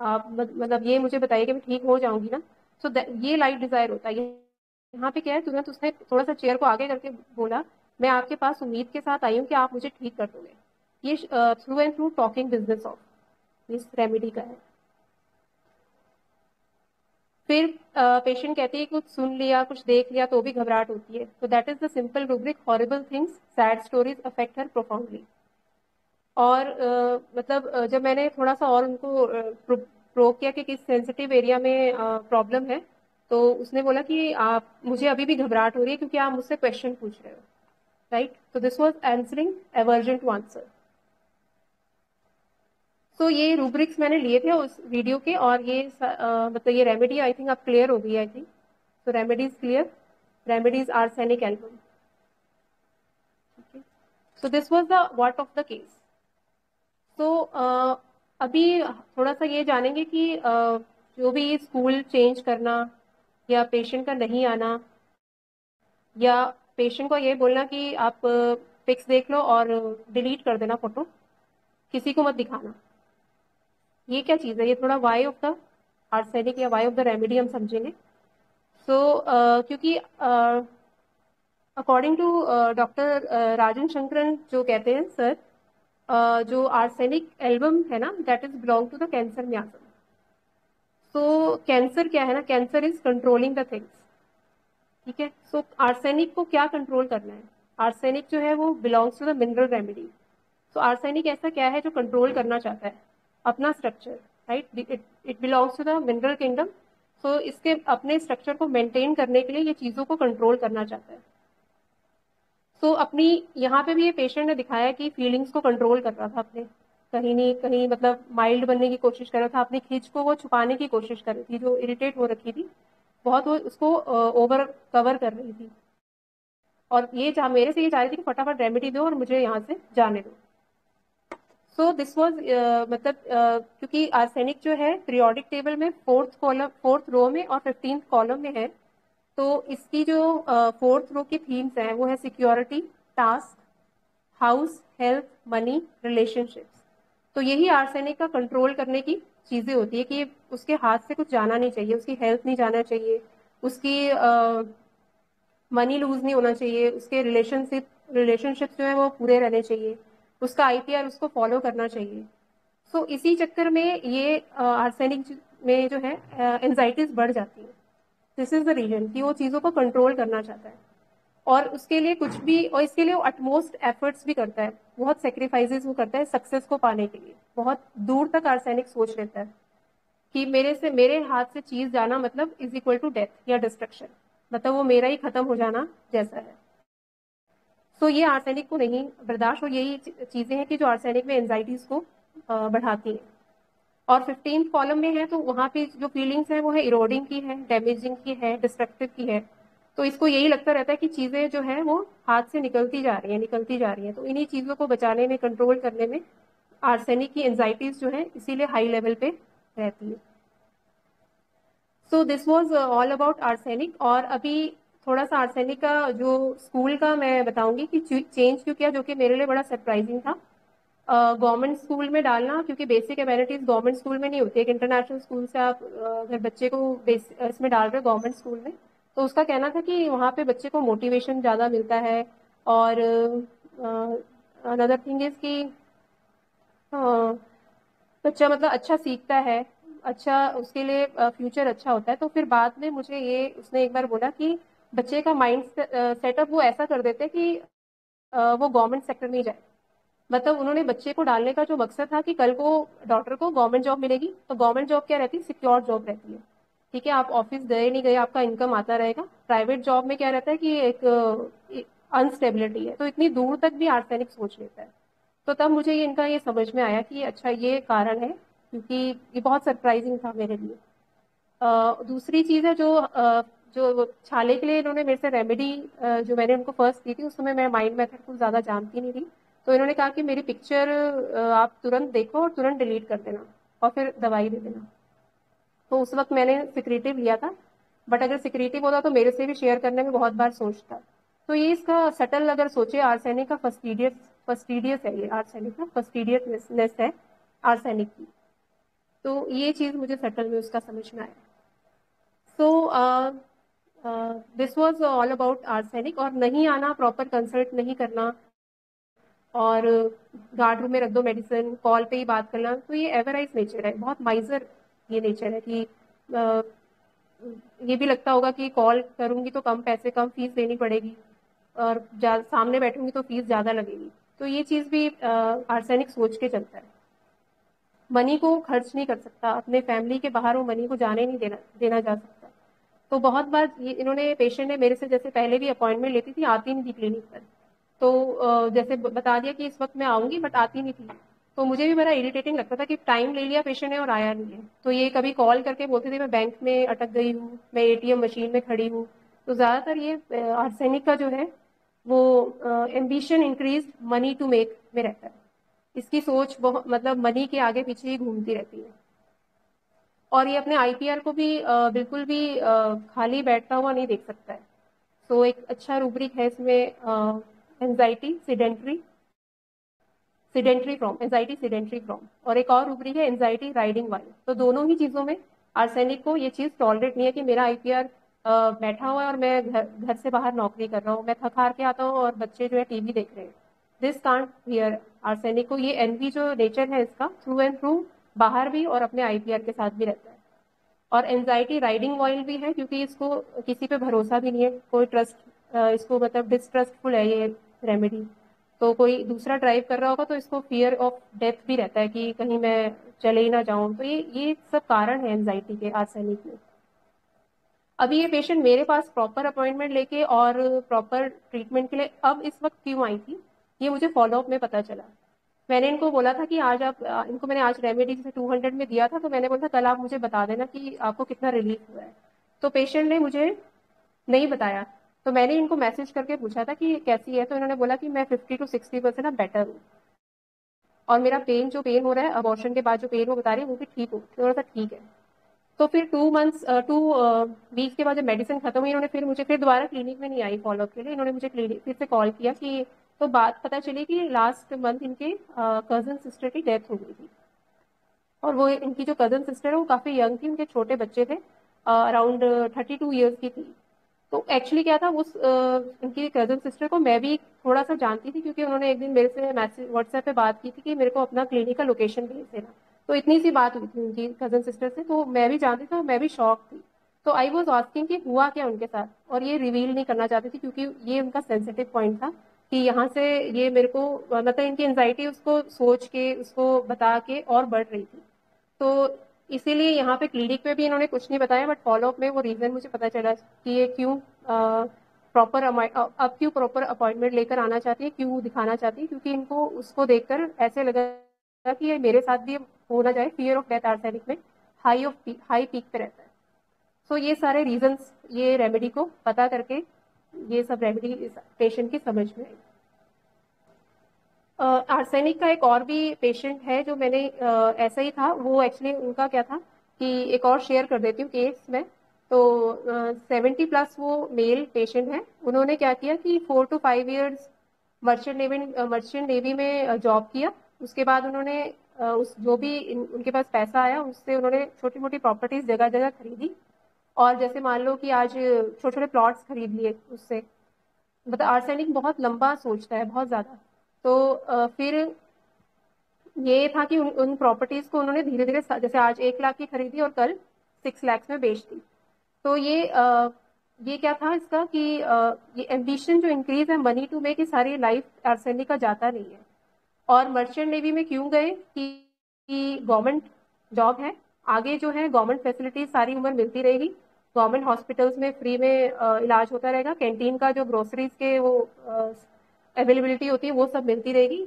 आप मतलब ये मुझे बताइए कि मैं ठीक हो जाऊंगी ना। सो ये लाइट डिजायर होता है। यहाँ पे क्या है, तुरंत उसने थोड़ा सा चेयर को आगे करके बोला, मैं आपके पास उम्मीद के साथ आई हूँ कि आप मुझे ठीक कर दोगे। ये through and through talking business of इस रेमेडी का है। फिर पेशेंट कहती है कुछ सुन लिया, कुछ देख लिया तो भी घबराहट होती है। तो that is the simple rubric, horrible things sad stories affect her profoundly. और मतलब जब मैंने थोड़ा सा और उनको प्रोब किया कि किस सेंसिटिव एरिया में प्रॉब्लम है, तो उसने बोला कि आप मुझे अभी भी घबराहट हो रही है क्योंकि आप मुझसे क्वेश्चन पूछ रहे हो, राइट। तो this was answering aversion to answer. तो ये रूब्रिक्स मैंने लिए थे उस वीडियो के, और ये मतलब ये रेमेडी आई थिंक अब क्लियर हो गई, आई थिंक। तो remedies clear, remedies आर्सेनिक एल्बम। So this was the what of the case. तो अभी थोड़ा सा ये जानेंगे कि जो भी स्कूल चेंज करना या पेशेंट का नहीं आना या पेशेंट को ये बोलना कि आप पिक्स देख लो और डिलीट कर देना फोटो, किसी को मत दिखाना, ये क्या चीज़ है, ये थोड़ा वाई ऑफ द आर्सेनिक या वाई ऑफ द रेमेडी हम समझेंगे। सो क्योंकि according to doctor राजन शंकरन जो कहते हैं सर, जो आर्सेनिक एल्बम है ना, that is belong to the cancer miasm. So cancer क्या है ना, cancer is controlling the things, ठीक है। सो आर्सेनिक को क्या कंट्रोल करना है, आर्सेनिक जो है वो belongs to the mineral remedy. So arsenic ऐसा क्या है जो कंट्रोल करना चाहता है अपना structure, right, it belongs to the mineral kingdom. So इसके अपने स्ट्रक्चर को मेंटेन करने के लिए ये चीज़ों को कंट्रोल करना चाहता है। सो अपनी यहाँ पे भी ये पेशेंट ने दिखाया कि फीलिंग्स को कंट्रोल कर रहा था अपने, कहीं नहीं कहीं मतलब माइल्ड बनने की कोशिश कर रहा था, अपनी खिंच को वो छुपाने की कोशिश कर रही थी, जो इरिटेट हो रखी थी बहुत, वो उसको ओवर कवर कर रही थी। और ये मेरे से ये चाह रही थी कि फटाफट रेमेडी दो और मुझे यहाँ से जाने दो। सो दिस वाज मतलब क्योंकि आर्सेनिक जो है पीरियोडिक टेबल में फोर्थ रो में और 15th कॉलम में है, तो इसकी जो फोर्थ रो की थीम्स हैं वो है security, task, house, health, money, relationships. तो यही आर्सेनिक का कंट्रोल करने की चीज़ें होती है कि उसके हाथ से कुछ जाना नहीं चाहिए, उसकी हेल्थ नहीं जाना चाहिए, उसकी मनी लूज नहीं होना चाहिए, उसके रिलेशनशिप्स जो है वो पूरे रहने चाहिए, उसका आईपीआर उसको फॉलो करना चाहिए। सो इसी चक्कर में ये आर्सेनिक में जो है एंजाइटीज बढ़ जाती है। दिस इज द रीजन कि वो चीज़ों को कंट्रोल करना चाहता है और उसके लिए कुछ भी, और इसके लिए वो अटमोस्ट एफर्ट्स भी करता है, बहुत सेक्रीफाइसेस वो करता है सक्सेस को पाने के लिए। बहुत दूर तक आर्सेनिक सोच लेता है कि मेरे हाथ से चीज़ जाना मतलब इज इक्वल टू डेथ या डिस्ट्रक्शन, मतलब वो मेरा ही खत्म हो जाना जैसा है। तो ये आर्सेनिक को नहीं बर्दाश्त, और यही चीज़ें हैं कि जो आर्सेनिक में एंजाइटीज को बढ़ाती हैं। और 15th कॉलम में है तो वहाँ पे जो फीलिंग्स हैं वो है इरोडिंग की है, डैमेजिंग की है, डिस्ट्रक्टिव की है। तो इसको यही लगता रहता है कि चीज़ें जो है वो हाथ से निकलती जा रही हैं। तो इन्हीं चीज़ों को बचाने में, कंट्रोल करने में आर्सेनिक की एंजाइटीज जो है इसीलिए हाई लेवल पे रहती है। So this was all about arsenic. और अभी थोड़ा सा आर्सेनिक का जो स्कूल का मैं बताऊंगी कि चेंज क्यों किया, जो कि मेरे लिए बड़ा सरप्राइजिंग था। गवर्नमेंट स्कूल में डालना, क्योंकि बेसिक एमिनिटीज गवर्नमेंट स्कूल में नहीं होती है। इंटरनेशनल स्कूल से आप अगर बच्चे को इसमें डाल रहे हो गवर्नमेंट स्कूल में, तो उसका कहना था कि वहाँ पे बच्चे को मोटिवेशन ज़्यादा मिलता है। और अनदर थिंग इज कि बच्चा मतलब अच्छा सीखता है, अच्छा उसके लिए फ्यूचर अच्छा होता है। तो फिर बाद में मुझे ये उसने एक बार बोला कि बच्चे का माइंड सेटअप वो ऐसा कर देते कि वो गवर्नमेंट सेक्टर नहीं जाए। मतलब उन्होंने बच्चे को डालने का जो मकसद था कि कल को डॉक्टर को गवर्नमेंट जॉब मिलेगी, तो गवर्नमेंट जॉब क्या रहती है, सिक्योर जॉब रहती है, ठीक है। आप ऑफिस गए नहीं गए आपका इनकम आता रहेगा। प्राइवेट जॉब में क्या रहता है कि एक अनस्टेबिलिटी है। तो इतनी दूर तक भी आर्सेनिक सोच लेता है। तो तब मुझे इनका ये समझ में आया कि अच्छा ये कारण है, क्योंकि ये बहुत सरप्राइजिंग था मेरे लिए। दूसरी चीज़ है जो छाले के लिए इन्होंने मेरे से रेमेडी जो मैंने उनको फर्स्ट दी थी, उस समय मैं माइंड मेथड को ज़्यादा जानती नहीं थी। तो इन्होंने कहा कि मेरी पिक्चर आप तुरंत देखो और तुरंत डिलीट कर देना और फिर दवाई दे देना। तो उस वक्त मैंने सिक्रेटिव लिया था, बट अगर सिक्रेटिव होता तो मेरे से भी शेयर करने में बहुत बार सोचता। तो ये इसका सटल अगर सोचे आर्सेनिक का फस्टीडियस है, ये आर्सेनिक का फस्टीडियसनेस है आर्सेनिक की। तो ये चीज मुझे सटल में उसका समझ में आया। So this was all about arsenic. और नहीं आना, प्रॉपर कंसल्ट नहीं करना और गार्ड रूम में रख दो मेडिसिन, कॉल पे ही बात करना, तो ये एवराइज नेचर है, बहुत माइजर ये नेचर है कि ये भी लगता होगा कि कॉल करूंगी तो कम पैसे कम फीस देनी पड़ेगी और सामने बैठूंगी तो फीस ज़्यादा लगेगी। तो ये चीज़ भी आर्सेनिक सोच के चलता है। मनी को खर्च नहीं कर सकता, अपने फैमिली के बाहर वो मनी को जाने नहीं देना जा सकता। तो बहुत बार इन्होंने पेशेंट ने मेरे से जैसे पहले भी अपॉइंटमेंट लेती थी, आती नहीं थी क्लिनिक पर, तो जैसे बता दिया कि इस वक्त मैं आऊँगी बट आती नहीं थी, तो मुझे भी बड़ा इरिटेटिंग लगता था कि टाइम ले लिया पेशेंट ने और आया नहीं है। तो ये कभी कॉल करके बोलते थे मैं बैंक में अटक गई हूँ, मैं एटीएम मशीन में खड़ी हूँ। तो ज़्यादातर ये आर्सेनिक का जो है वो ambition increase money to make में रहता है, इसकी सोच बहुत मतलब मनी के आगे पीछे ही घूमती रहती है। और ये अपने आईपीआर को भी बिल्कुल भी खाली बैठता हुआ नहीं देख सकता है। तो एक अच्छा रूब्रिक है इसमें एंजाइटी सेडेंटरी फ्रॉम और एक और रूबरी है एंजाइटी राइडिंग वाली। तो दोनों ही चीज़ों में आर्सेनिक को ये चीज़ टॉलरेट नहीं है कि मेरा आईपीआर बैठा हुआ है और मैं घर से बाहर नौकरी कर रहा हूँ, मैं थक हार के आता हूँ और बच्चे जो है टीवी देख रहे हैं। दिस कांट हियर आर्सेनिक को, ये एनवी जो नेचर है इसका थ्रू एंड थ्रू बाहर भी और अपने आईपीआर के साथ भी रहता है। और एंजाइटी राइडिंग वाइल भी है क्योंकि इसको किसी पे भरोसा भी नहीं है, कोई ट्रस्ट इसको मतलब डिस्ट्रस्टफुल है ये रेमेडी। तो कोई दूसरा ड्राइव कर रहा होगा तो इसको फियर ऑफ डेथ भी रहता है कि कहीं मैं चले ही ना जाऊं। तो ये सब कारण है एंजाइटी के आर्सेनिक में। अभी ये पेशेंट मेरे पास प्रॉपर अपॉइंटमेंट लेके और प्रॉपर ट्रीटमेंट के लिए अब इस वक्त क्यों आई थी ये मुझे फॉलोअप में पता चला। मैंने इनको बोला था कि आज आप इनको मैंने आज रेमेडी से 200 में दिया था, तो मैंने बोला था कल आप मुझे बता देना कि आपको कितना रिलीफ हुआ है। तो पेशेंट ने मुझे नहीं बताया, तो मैंने इनको मैसेज करके पूछा था कि कैसी है, तो इन्होंने बोला कि मैं 50 to 60% अब बेटर हूँ और मेरा पेन जो पेन हो रहा है अबॉर्शन के बाद जो पेन वो बता रही है वो भी ठीक हो, थोड़ा सा ठीक है। तो फिर 2 वीक के बाद जब मेडिसिन खत्म हुई इन्होंने फिर दोबारा क्लिनिक में नहीं आई फॉलोअप के लिए, इन्होंने मुझे क्लिनिक फिर से कॉल किया कि तो बात पता चली कि लास्ट मंथ इनके कजन सिस्टर की डेथ हो गई थी। और वो इनकी जो कजन सिस्टर है वो काफ़ी यंग थी, उनके छोटे बच्चे थे, अराउंड 32 ईयर्स की थी। तो एक्चुअली क्या था उस उनकी कजन सिस्टर को मैं भी थोड़ा सा जानती थी क्योंकि उन्होंने एक दिन मेरे से मैसेज व्हाट्सएप पे बात की थी कि मेरे को अपना क्लिनिक का लोकेशन भेज देना। तो इतनी सी बात हुई थी उनकी कजन सिस्टर से, तो मैं भी जानती थी और मैं भी शॉक थी। तो आई वॉज आस्किंग कि हुआ क्या उनके साथ, और ये रिवील नहीं करना चाहती थी क्योंकि ये उनका सेंसिटिव पॉइंट था कि यहाँ से ये मेरे को मतलब इनकी एंजाइटी उसको सोच के उसको बता के और बढ़ रही थी। तो इसीलिए यहाँ पे क्लिनिक पे भी इन्होंने कुछ नहीं बताया, बट फॉलोअप में वो रीज़न मुझे पता चला कि ये क्यों प्रॉपर अपॉइंटमेंट लेकर आना चाहती है, क्यों दिखाना चाहती है, क्योंकि इनको उसको देखकर ऐसे लगा कि ये मेरे साथ भी होना चाहिए। फियर ऑफ डेथ आर्सेनिक में हाई पीक पे रहता है। सो ये सारे रीजंस ये रेमेडी को पता करके ये सब रेमेडी इस पेशेंट की समझ में आई। आर्सेनिक का एक और भी पेशेंट है जो मैंने ऐसा ही था, वो एक्चुअली उनका क्या था कि एक और शेयर कर देती हूँ केस में। तो 70+ वो मेल पेशेंट है, उन्होंने क्या किया कि 4 to 5 years मर्चेंट नेवी में जॉब किया। उसके बाद उन्होंने उस जो भी उनके पास पैसा आया उससे उन्होंने छोटी मोटी प्रॉपर्टीज जगह जगह खरीदी, और जैसे मान लो कि आज छोटे छोटे प्लॉट्स खरीद लिए उससे। मतलब आर्सेनिक बहुत लंबा सोचता है, बहुत ज़्यादा। तो फिर ये था कि उन प्रॉपर्टीज को उन्होंने धीरे धीरे जैसे आज 1 लाख की खरीदी और कल 6 लाख में बेच दी। तो ये क्या था इसका कि ये एम्बिशन जो इंक्रीज है मनी टू मेक, ये सारी लाइफ आर्सेनिक का जाता नहीं है। और मर्चेंट नेवी में क्यों गए कि गवर्नमेंट जॉब है, आगे जो है गवर्नमेंट फैसिलिटीज सारी उम्र मिलती रहेगी, गवर्नमेंट हॉस्पिटल्स में फ्री में इलाज होता रहेगा, कैंटीन का जो ग्रोसरीज के वो अवेलेबिलिटी होती है वो सब मिलती रहेगी।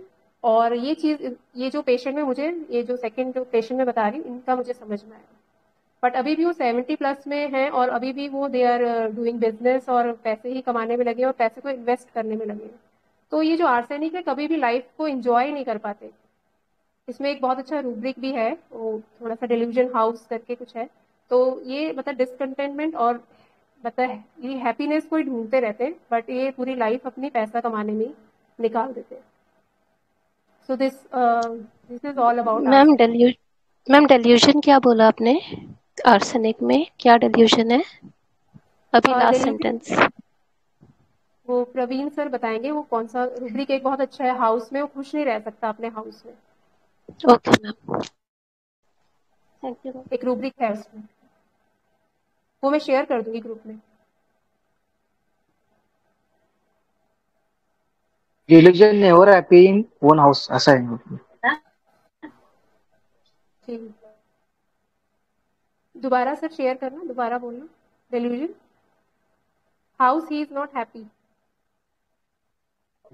और ये चीज़ ये जो पेशेंट में मुझे ये जो सेकंड पेशेंट में बता रही हूँ इनका मुझे समझ में आया। बट अभी भी वो 70+ में हैं और अभी भी वो दे आर डूइंग बिजनेस और पैसे ही कमाने में लगे और पैसे को इन्वेस्ट करने में लगे। तो ये जो आर्सेनिक है कभी भी लाइफ को एंजॉय नहीं कर पाते। इसमें एक बहुत अच्छा रूब्रिक भी है, वो थोड़ा सा डिल्यूजन हाउस करके कुछ है। तो ये मतलब डिसकंटेनमेंट और मतलब ये हैप्पीनेस को ही ढूंढते रहते हैं, बट ये पूरी लाइफ अपनी पैसा कमाने में निकाल देते हैं. So this is all about. Ma'am delusion क्या बोला आपने? आर्सेनिक में क्या डेल्यूशन है? अभी लास्ट सेंटेंस वो प्रवीण सर बताएंगे, वो कौन सा रूब्रिक एक बहुत अच्छा है. हाउस में वो खुश नहीं रह सकता अपने हाउस में. Okay ma'am, thank you. एक रूब्रिक है उसमें, वो मैं शेयर कर दूंगी ग्रुप में. Delusion never happy in one house ऐसा है. ठीक, दोबारा सर शेयर करना, दोबारा बोलना. Delusion house he is not happy.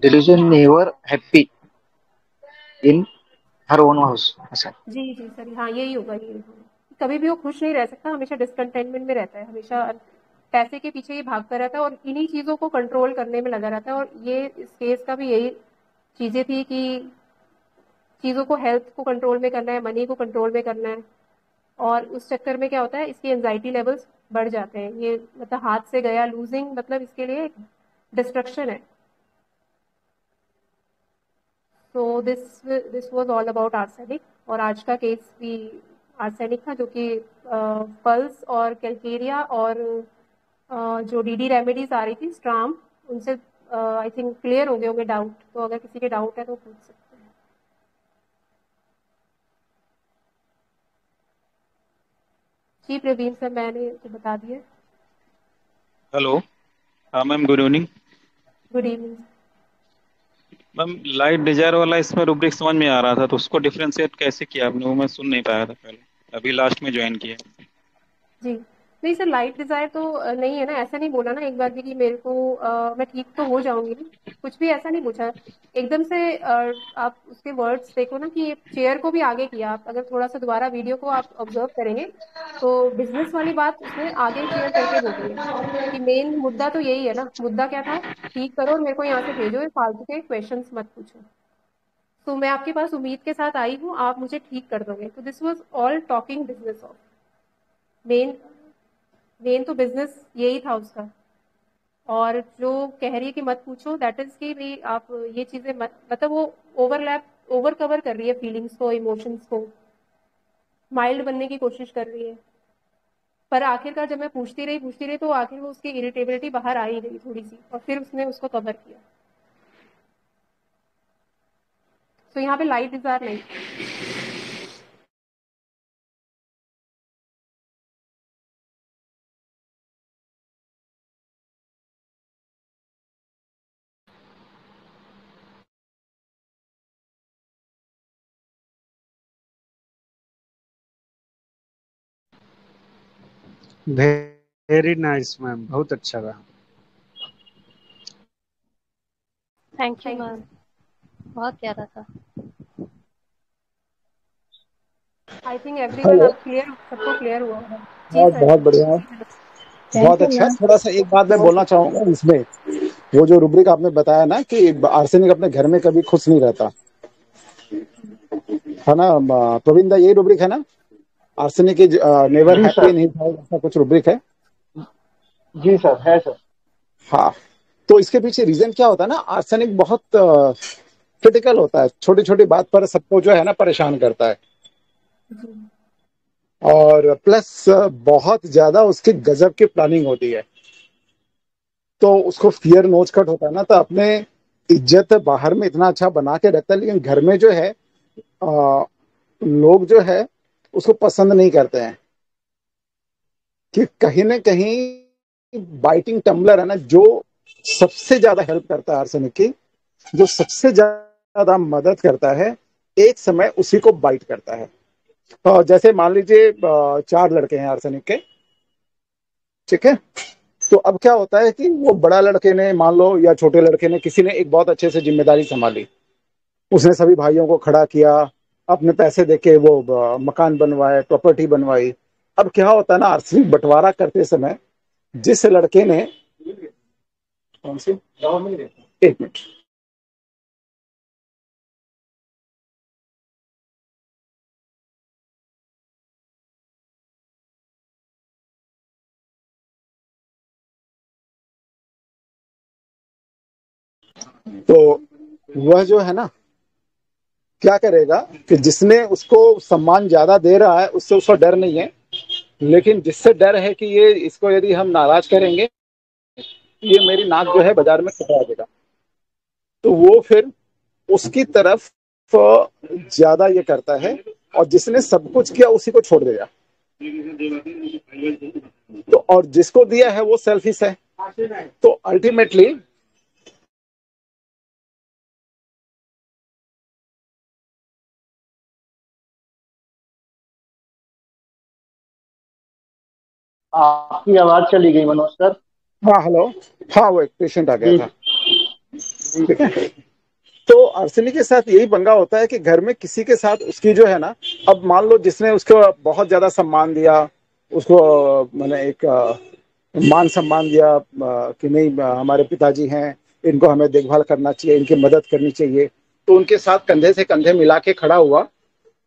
Delusion never happy in her own house ऐसा. जी जी सर, हाँ यही होगा, यही होगा. कभी भी वो खुश नहीं रह सकता, हमेशा डिसकंटेनमेंट में रहता है, हमेशा पैसे के पीछे ही भागता रहता है और इन्हीं चीजों को कंट्रोल करने में लगा रहता है. और ये इस केस का भी यही चीजें थी कि चीजों को, हेल्थ को कंट्रोल में करना है, मनी को कंट्रोल में करना है, और उस चक्कर में क्या होता है, इसकी एंजाइटी लेवल्स बढ़ जाते हैं. ये मतलब हाथ से गया, लूजिंग मतलब इसके लिए एक डिस्ट्रक्शन है. So this was all about arsenic. और आज का केस भी आर्सेनिक था, जो कि पल्स और कैल्केरिया और जो डीडी रेमेडीज आ रही थी स्ट्राम, उनसे आई थिंक क्लियर हो गए होंगे डाउट. तो अगर किसी के डाउट है तो पूछ सकते हैं. जी प्रवीण सर, मैंने तो बता दिया. Hello ma'am, good evening. Good evening ma'am. Light desire वाला इसमें रूब्रिक समझ में आ रहा था, तो उसको डिफरेंशिएट कैसे किया आपने? वो मैं सुन नहीं पाया था पहले, अभी लास्ट में ज्वाइन किया. जी नहीं सर, लाइट डिजायर तो नहीं है ना, ऐसा नहीं बोला ना एक बार भी कि मेरे को मैं ठीक तो हो जाऊंगी, कुछ भी ऐसा नहीं पूछा एकदम से. आप उसके वर्ड्स देखो ना कि चेयर को भी आगे किया. आप अगर थोड़ा सा दोबारा वीडियो को आप ऑब्जर्व करेंगे तो बिजनेस वाली बात उसने आगे चेयर करके बोली है कि मेन मुद्दा तो यही है ना. मुद्दा क्या था? ठीक करो और मेरे को यहाँ से भेजो, फालतू के क्वेश्चन मत पूछो. तो मैं आपके पास उम्मीद के साथ आई हूँ, आप मुझे ठीक कर दोगे. तो this was all talking business of men तो बिजनेस यही था उसका. और जो कह रही है कि मत पूछो, दैट इज कि भी आप ये चीजें मत, मतलब वो ओवर कवर कर रही है फीलिंग्स को, इमोशंस को, माइल्ड बनने की कोशिश कर रही है. पर आखिरकार जब मैं पूछती रही तो आखिर वो उसकी इरिटेबिलिटी बाहर आ ही गई थोड़ी सी, और फिर उसने उसको कवर किया. तो यहाँ पे लाइट डिजायर नहीं. Very nice मैम, बहुत अच्छा रहा. थैंक यू मैम, बहुत प्यारा था. आई थिंक एवरीवन अब क्लियर, सबको क्लियर हुआ. बहुत बढ़िया, बहुत अच्छा. थोड़ा सा एक बात मैं बोलना चाहूंगा इसमें, वो जो रूब्रिक आपने बताया ना कि आर्सेनिक अपने घर में कभी खुश नहीं रहता है ना प्रवीण दा, यही रूब्रिक है ना? आर्सेनिक की नेवर हैप्पी नहीं था, ऐसा कुछ रूब्रिक है. जी सर, है सर. हाँ, तो इसके पीछे रीजन क्या होता है ना, आर्सेनिक बहुत क्रिटिकल होता है, छोटी छोटी बात पर सबको जो है ना परेशान करता है. और प्लस बहुत ज्यादा उसकी गजब की प्लानिंग होती है, तो उसको फियर नोच कट होता है ना, तो अपने इज्जत बाहर में इतना अच्छा बना के रखता है, लेकिन घर में जो है लोग जो है उसको पसंद नहीं करते हैं. कि कहीं ना कहीं बाइटिंग टम्बलर है ना, जो सबसे ज्यादा हेल्प करता है आर्सेनिक की, जो सबसे ज्यादा मदद करता है, एक समय उसी को बाइट करता है. तो जैसे मान लीजिए 4 लड़के हैं आर्सेनिक के, ठीक है? तो अब क्या होता है कि वो बड़ा लड़के ने मान लो, या छोटे लड़के ने, किसी ने एक बहुत अच्छे से जिम्मेदारी संभाली, उसने सभी भाइयों को खड़ा किया, अपने पैसे देके वो मकान बनवाए, प्रॉपर्टी बनवाई. अब क्या होता है ना, आर्सेनिक बंटवारा करते समय जिस लड़के ने कौन सी 1 मिनट तो वह जो है ना क्या करेगा कि जिसने उसको सम्मान ज्यादा दे रहा है उससे उसको डर नहीं है, लेकिन जिससे डर है कि ये इसको यदि हम नाराज करेंगे ये मेरी नाक जो है बाजार में खड़ा देगा, तो वो फिर उसकी तरफ ज्यादा ये करता है, और जिसने सब कुछ किया उसी को छोड़ देगा। तो और जिसको दिया है वो सेल्फिश है। तो अल्टीमेटली आपकी आवाज चली गई मनोज सर। हाँ हेलो, हाँ वो एक पेशेंट आ गया था। ठीक है, तो आर्सेनिक के साथ यही पंगा होता है कि घर में किसी के साथ उसकी जो है ना, अब मान लो जिसने उसको बहुत ज्यादा सम्मान दिया, उसको मैंने एक मान सम्मान दिया कि नहीं हमारे पिताजी हैं, इनको हमें देखभाल करना चाहिए, इनकी मदद करनी चाहिए, तो उनके साथ कंधे से कंधे मिला के खड़ा हुआ,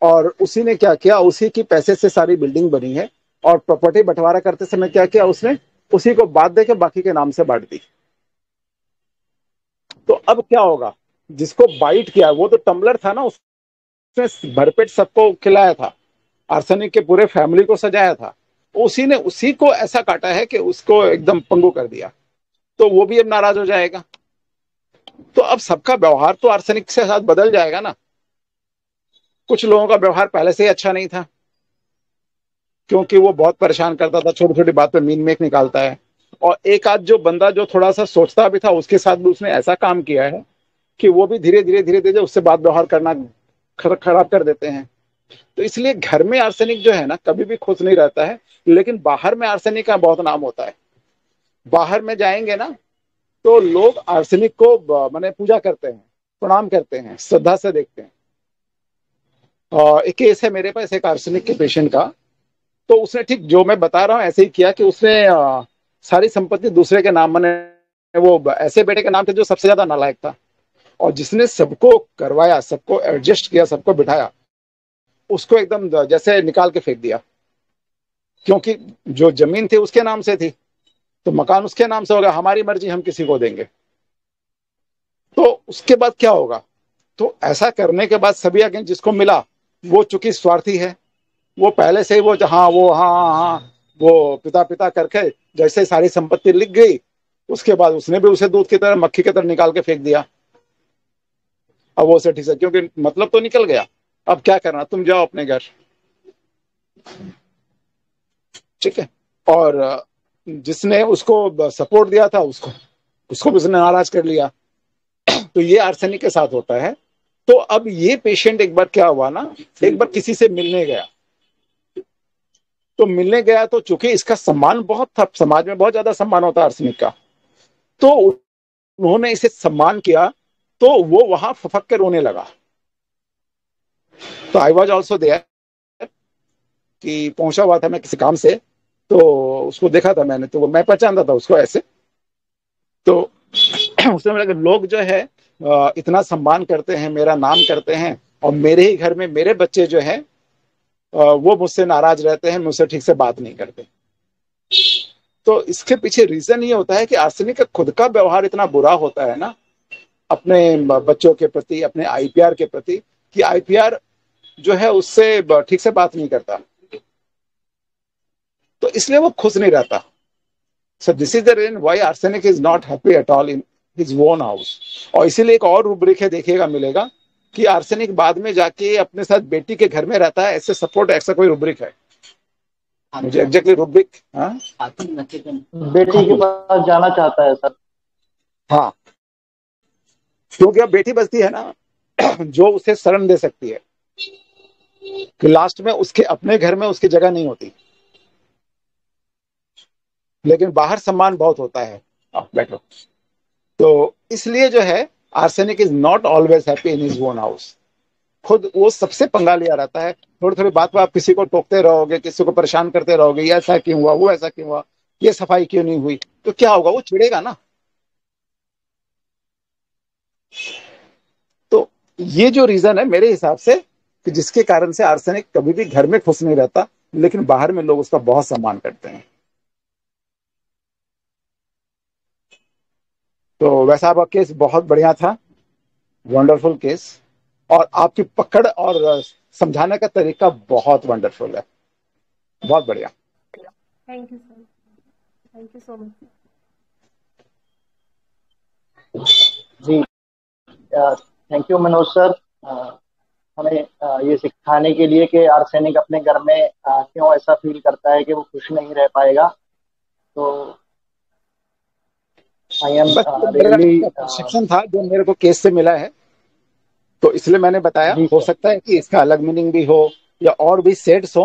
और उसी ने क्या किया, उसी की पैसे से सारी बिल्डिंग बनी है, और प्रॉपर्टी बंटवारा करते समय क्या किया उसने, उसी को बात दे के बाकी के नाम से बांट दी। तो अब क्या होगा, जिसको बाइट किया वो तो टम्बलर था ना, उसने भरपेट सबको खिलाया था, आर्सेनिक के पूरे फैमिली को सजाया था, उसी ने उसी को ऐसा काटा है कि उसको एकदम पंगु कर दिया, तो वो भी अब नाराज हो जाएगा। तो अब सबका व्यवहार तो आर्सेनिक के साथ बदल जाएगा ना। कुछ लोगों का व्यवहार पहले से ही अच्छा नहीं था, क्योंकि वो बहुत परेशान करता था, छोटी छोटी बात पे मीन मेक निकालता है, और एक आध जो बंदा जो थोड़ा सा सोचता भी था उसके साथ भी उसने ऐसा काम किया है कि वो भी धीरे धीरे धीरे धीरे उससे बात व्यवहार करना खराब कर देते हैं। तो इसलिए घर में आर्सेनिक जो है ना कभी भी खुश नहीं रहता है, लेकिन बाहर में आर्सेनिक का बहुत नाम होता है। बाहर में जाएंगे ना तो लोग आर्सेनिक को माने पूजा करते हैं, प्रणाम करते हैं, श्रद्धा से देखते हैं। एक केस है मेरे पास एक आर्सेनिक के पेशेंट का, तो उसने ठीक जो मैं बता रहा हूँ ऐसे ही किया कि उसने सारी संपत्ति दूसरे के नाम, माने वो ऐसे बेटे के नाम थे जो सबसे ज्यादा नालायक था, और जिसने सबको करवाया, सबको एडजस्ट किया, सबको बिठाया, उसको एकदम जैसे निकाल के फेंक दिया, क्योंकि जो जमीन थी उसके नाम से थी, तो मकान उसके नाम से होगा, हमारी मर्जी हम किसी को देंगे। तो उसके बाद क्या होगा, तो ऐसा करने के बाद सभी आगे जिसको मिला वो चूंकि स्वार्थी है, वो पहले से ही वो जहाँ वो हाँ वो पिता पिता करके जैसे सारी संपत्ति लिख गई, उसके बाद उसने भी उसे दूध की तरह मक्खी की तरह निकाल के फेंक दिया। अब वो से ठीक है, क्योंकि मतलब तो निकल गया, अब क्या करना, तुम जाओ अपने घर। ठीक है, और जिसने उसको सपोर्ट दिया था उसको भी उसने नाराज कर लिया। तो ये आर्सेनिक के साथ होता है। तो अब ये पेशेंट एक बार क्या हुआ ना, एक बार किसी से मिलने गया, तो मिलने गया तो चूंकि इसका सम्मान बहुत था, समाज में बहुत ज्यादा सम्मान होता है आर्सेनिक का, तो उन्होंने इसे सम्मान किया, तो वो वहां फफक के रोने लगा। तो आई वॉज ऑल्सो देयर, कि पहुंचा हुआ था मैं किसी काम से, तो उसको देखा था मैंने, तो मैं पहचानता था उसको ऐसे। तो उसने बोला कि लोग जो है इतना सम्मान करते हैं, मेरा नाम करते हैं, और मेरे ही घर में मेरे बच्चे जो है वो मुझसे नाराज रहते हैं, मुझसे ठीक से बात नहीं करते। तो इसके पीछे रीजन ये होता है कि आर्सेनिक का खुद का व्यवहार इतना बुरा होता है ना अपने बच्चों के प्रति, अपने आईपीआर के प्रति, कि आईपीआर जो है उससे ठीक से बात नहीं करता, तो इसलिए वो खुश नहीं रहता। So this is the reason why arsenic is not happy at all in his own house. और इसीलिए एक और रूब्रिक है, देखिएगा मिलेगा, कि आर्सेनिक बाद में जाके अपने साथ बेटी के घर में रहता है, ऐसे सपोर्ट, ऐसा कोई रूब्रिक है, मुझे एग्जैक्टली रूब्रिक बेटी के पास जाना चाहता है सर। हाँ, क्योंकि अब बेटी बचती है ना जो उसे शरण दे सकती है, कि लास्ट में उसके अपने घर में उसकी जगह नहीं होती, लेकिन बाहर सम्मान बहुत होता है। बैठो। तो इसलिए जो है arsenic is not always happy in his own house, खुद वो सबसे पंगा लिया रहता है। थोड़ी थोड़ी बात पर आप किसी को टोकते रहोगे, किसी को परेशान करते रहोगे, ये ऐसा क्यों हुआ, वो ऐसा क्यों हुआ, ये सफाई क्यों नहीं हुई, तो क्या होगा, वो चिढ़ेगा ना। तो ये जो रीजन है मेरे हिसाब से कि जिसके कारण से आर्सेनिक कभी भी घर में खुश नहीं रहता, लेकिन बाहर में लोग उसका बहुत सम्मान करते हैं। तो वैसा आपका केस बहुत बढ़िया था, वंडरफुल केस, और आपकी पकड़ और समझाने का तरीका बहुत वंडरफुल है, बहुत बढ़िया। Thank you sir, thank you so much जी। थैंक यू मनोज सर हमें ये सिखाने के लिए कि आर्सेनिक अपने घर में क्यों ऐसा फील करता है कि वो खुश नहीं रह पाएगा। तो परसेप्शन था जो मेरे को केस से मिला है, तो इसलिए मैंने बताया। हो सकता है कि इसका अलग मीनिंग भी हो या और भी शेड्स हो,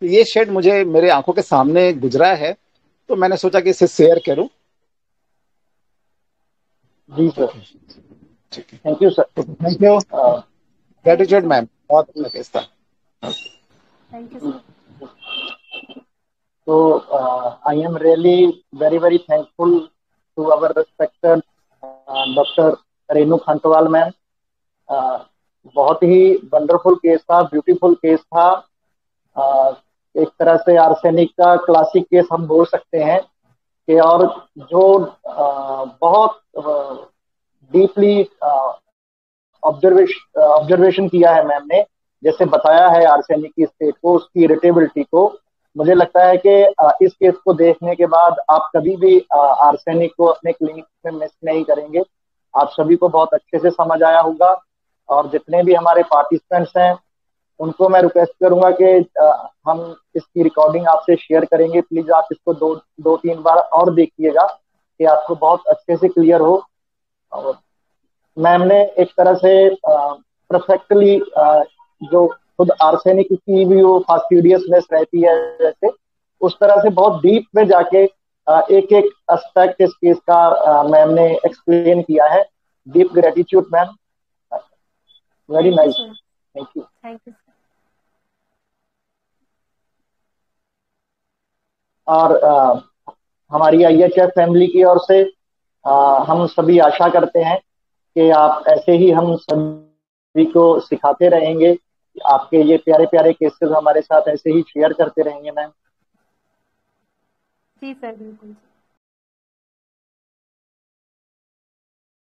तो ये शेड मुझे मेरे आंखों के सामने गुजरा है, तो मैंने सोचा कि इसे शेयर करूं। जी sir, thank you sir, thank you, gratitude ma'am, बहुत अच्छा केस था। Thank you sir. तो I am really very very thankful to our respected Dr. रेणु खंटवाल ma'am. बहुत ही वंडरफुल केस था, ब्यूटीफुल केस था। एक तरह से आर्सेनिक का क्लासिक केस हम बोल सकते हैं कि, और जो बहुत डीपली ऑब्जर्वेशन किया है मैम ने, जैसे बताया है आर्सेनिक की स्टेट को, उसकी इरिटेबिलिटी को। मुझे लगता है कि इस केस को देखने के बाद आप कभी भी आर्सेनिक को अपने क्लिनिक में मिस नहीं करेंगे। आप सभी को बहुत अच्छे से समझ आया होगा, और जितने भी हमारे पार्टिसिपेंट्स हैं उनको मैं रिक्वेस्ट करूंगा कि हम इसकी रिकॉर्डिंग आपसे शेयर करेंगे। प्लीज आप इसको दो तीन बार और देखिएगा कि आपको बहुत अच्छे से क्लियर हो। और मैम ने एक तरह से परफेक्टली जो खुद आर्सेनिक की भी वो फास्टिडियसनेस रहती है जैसे, उस तरह से बहुत डीप में जाके एक एक एस्पेक्ट इस केस का मैम ने एक्सप्लेन किया है। Deep gratitude ma'am, very nice, thank you. और हमारी IHF फैमिली की ओर से हम सभी आशा करते हैं कि आप ऐसे ही हम सभी को सिखाते रहेंगे, आपके ये प्यारे प्यारे केसेस हमारे साथ ऐसे ही शेयर करते रहेंगे मैम। जी सर, बिल्कुल।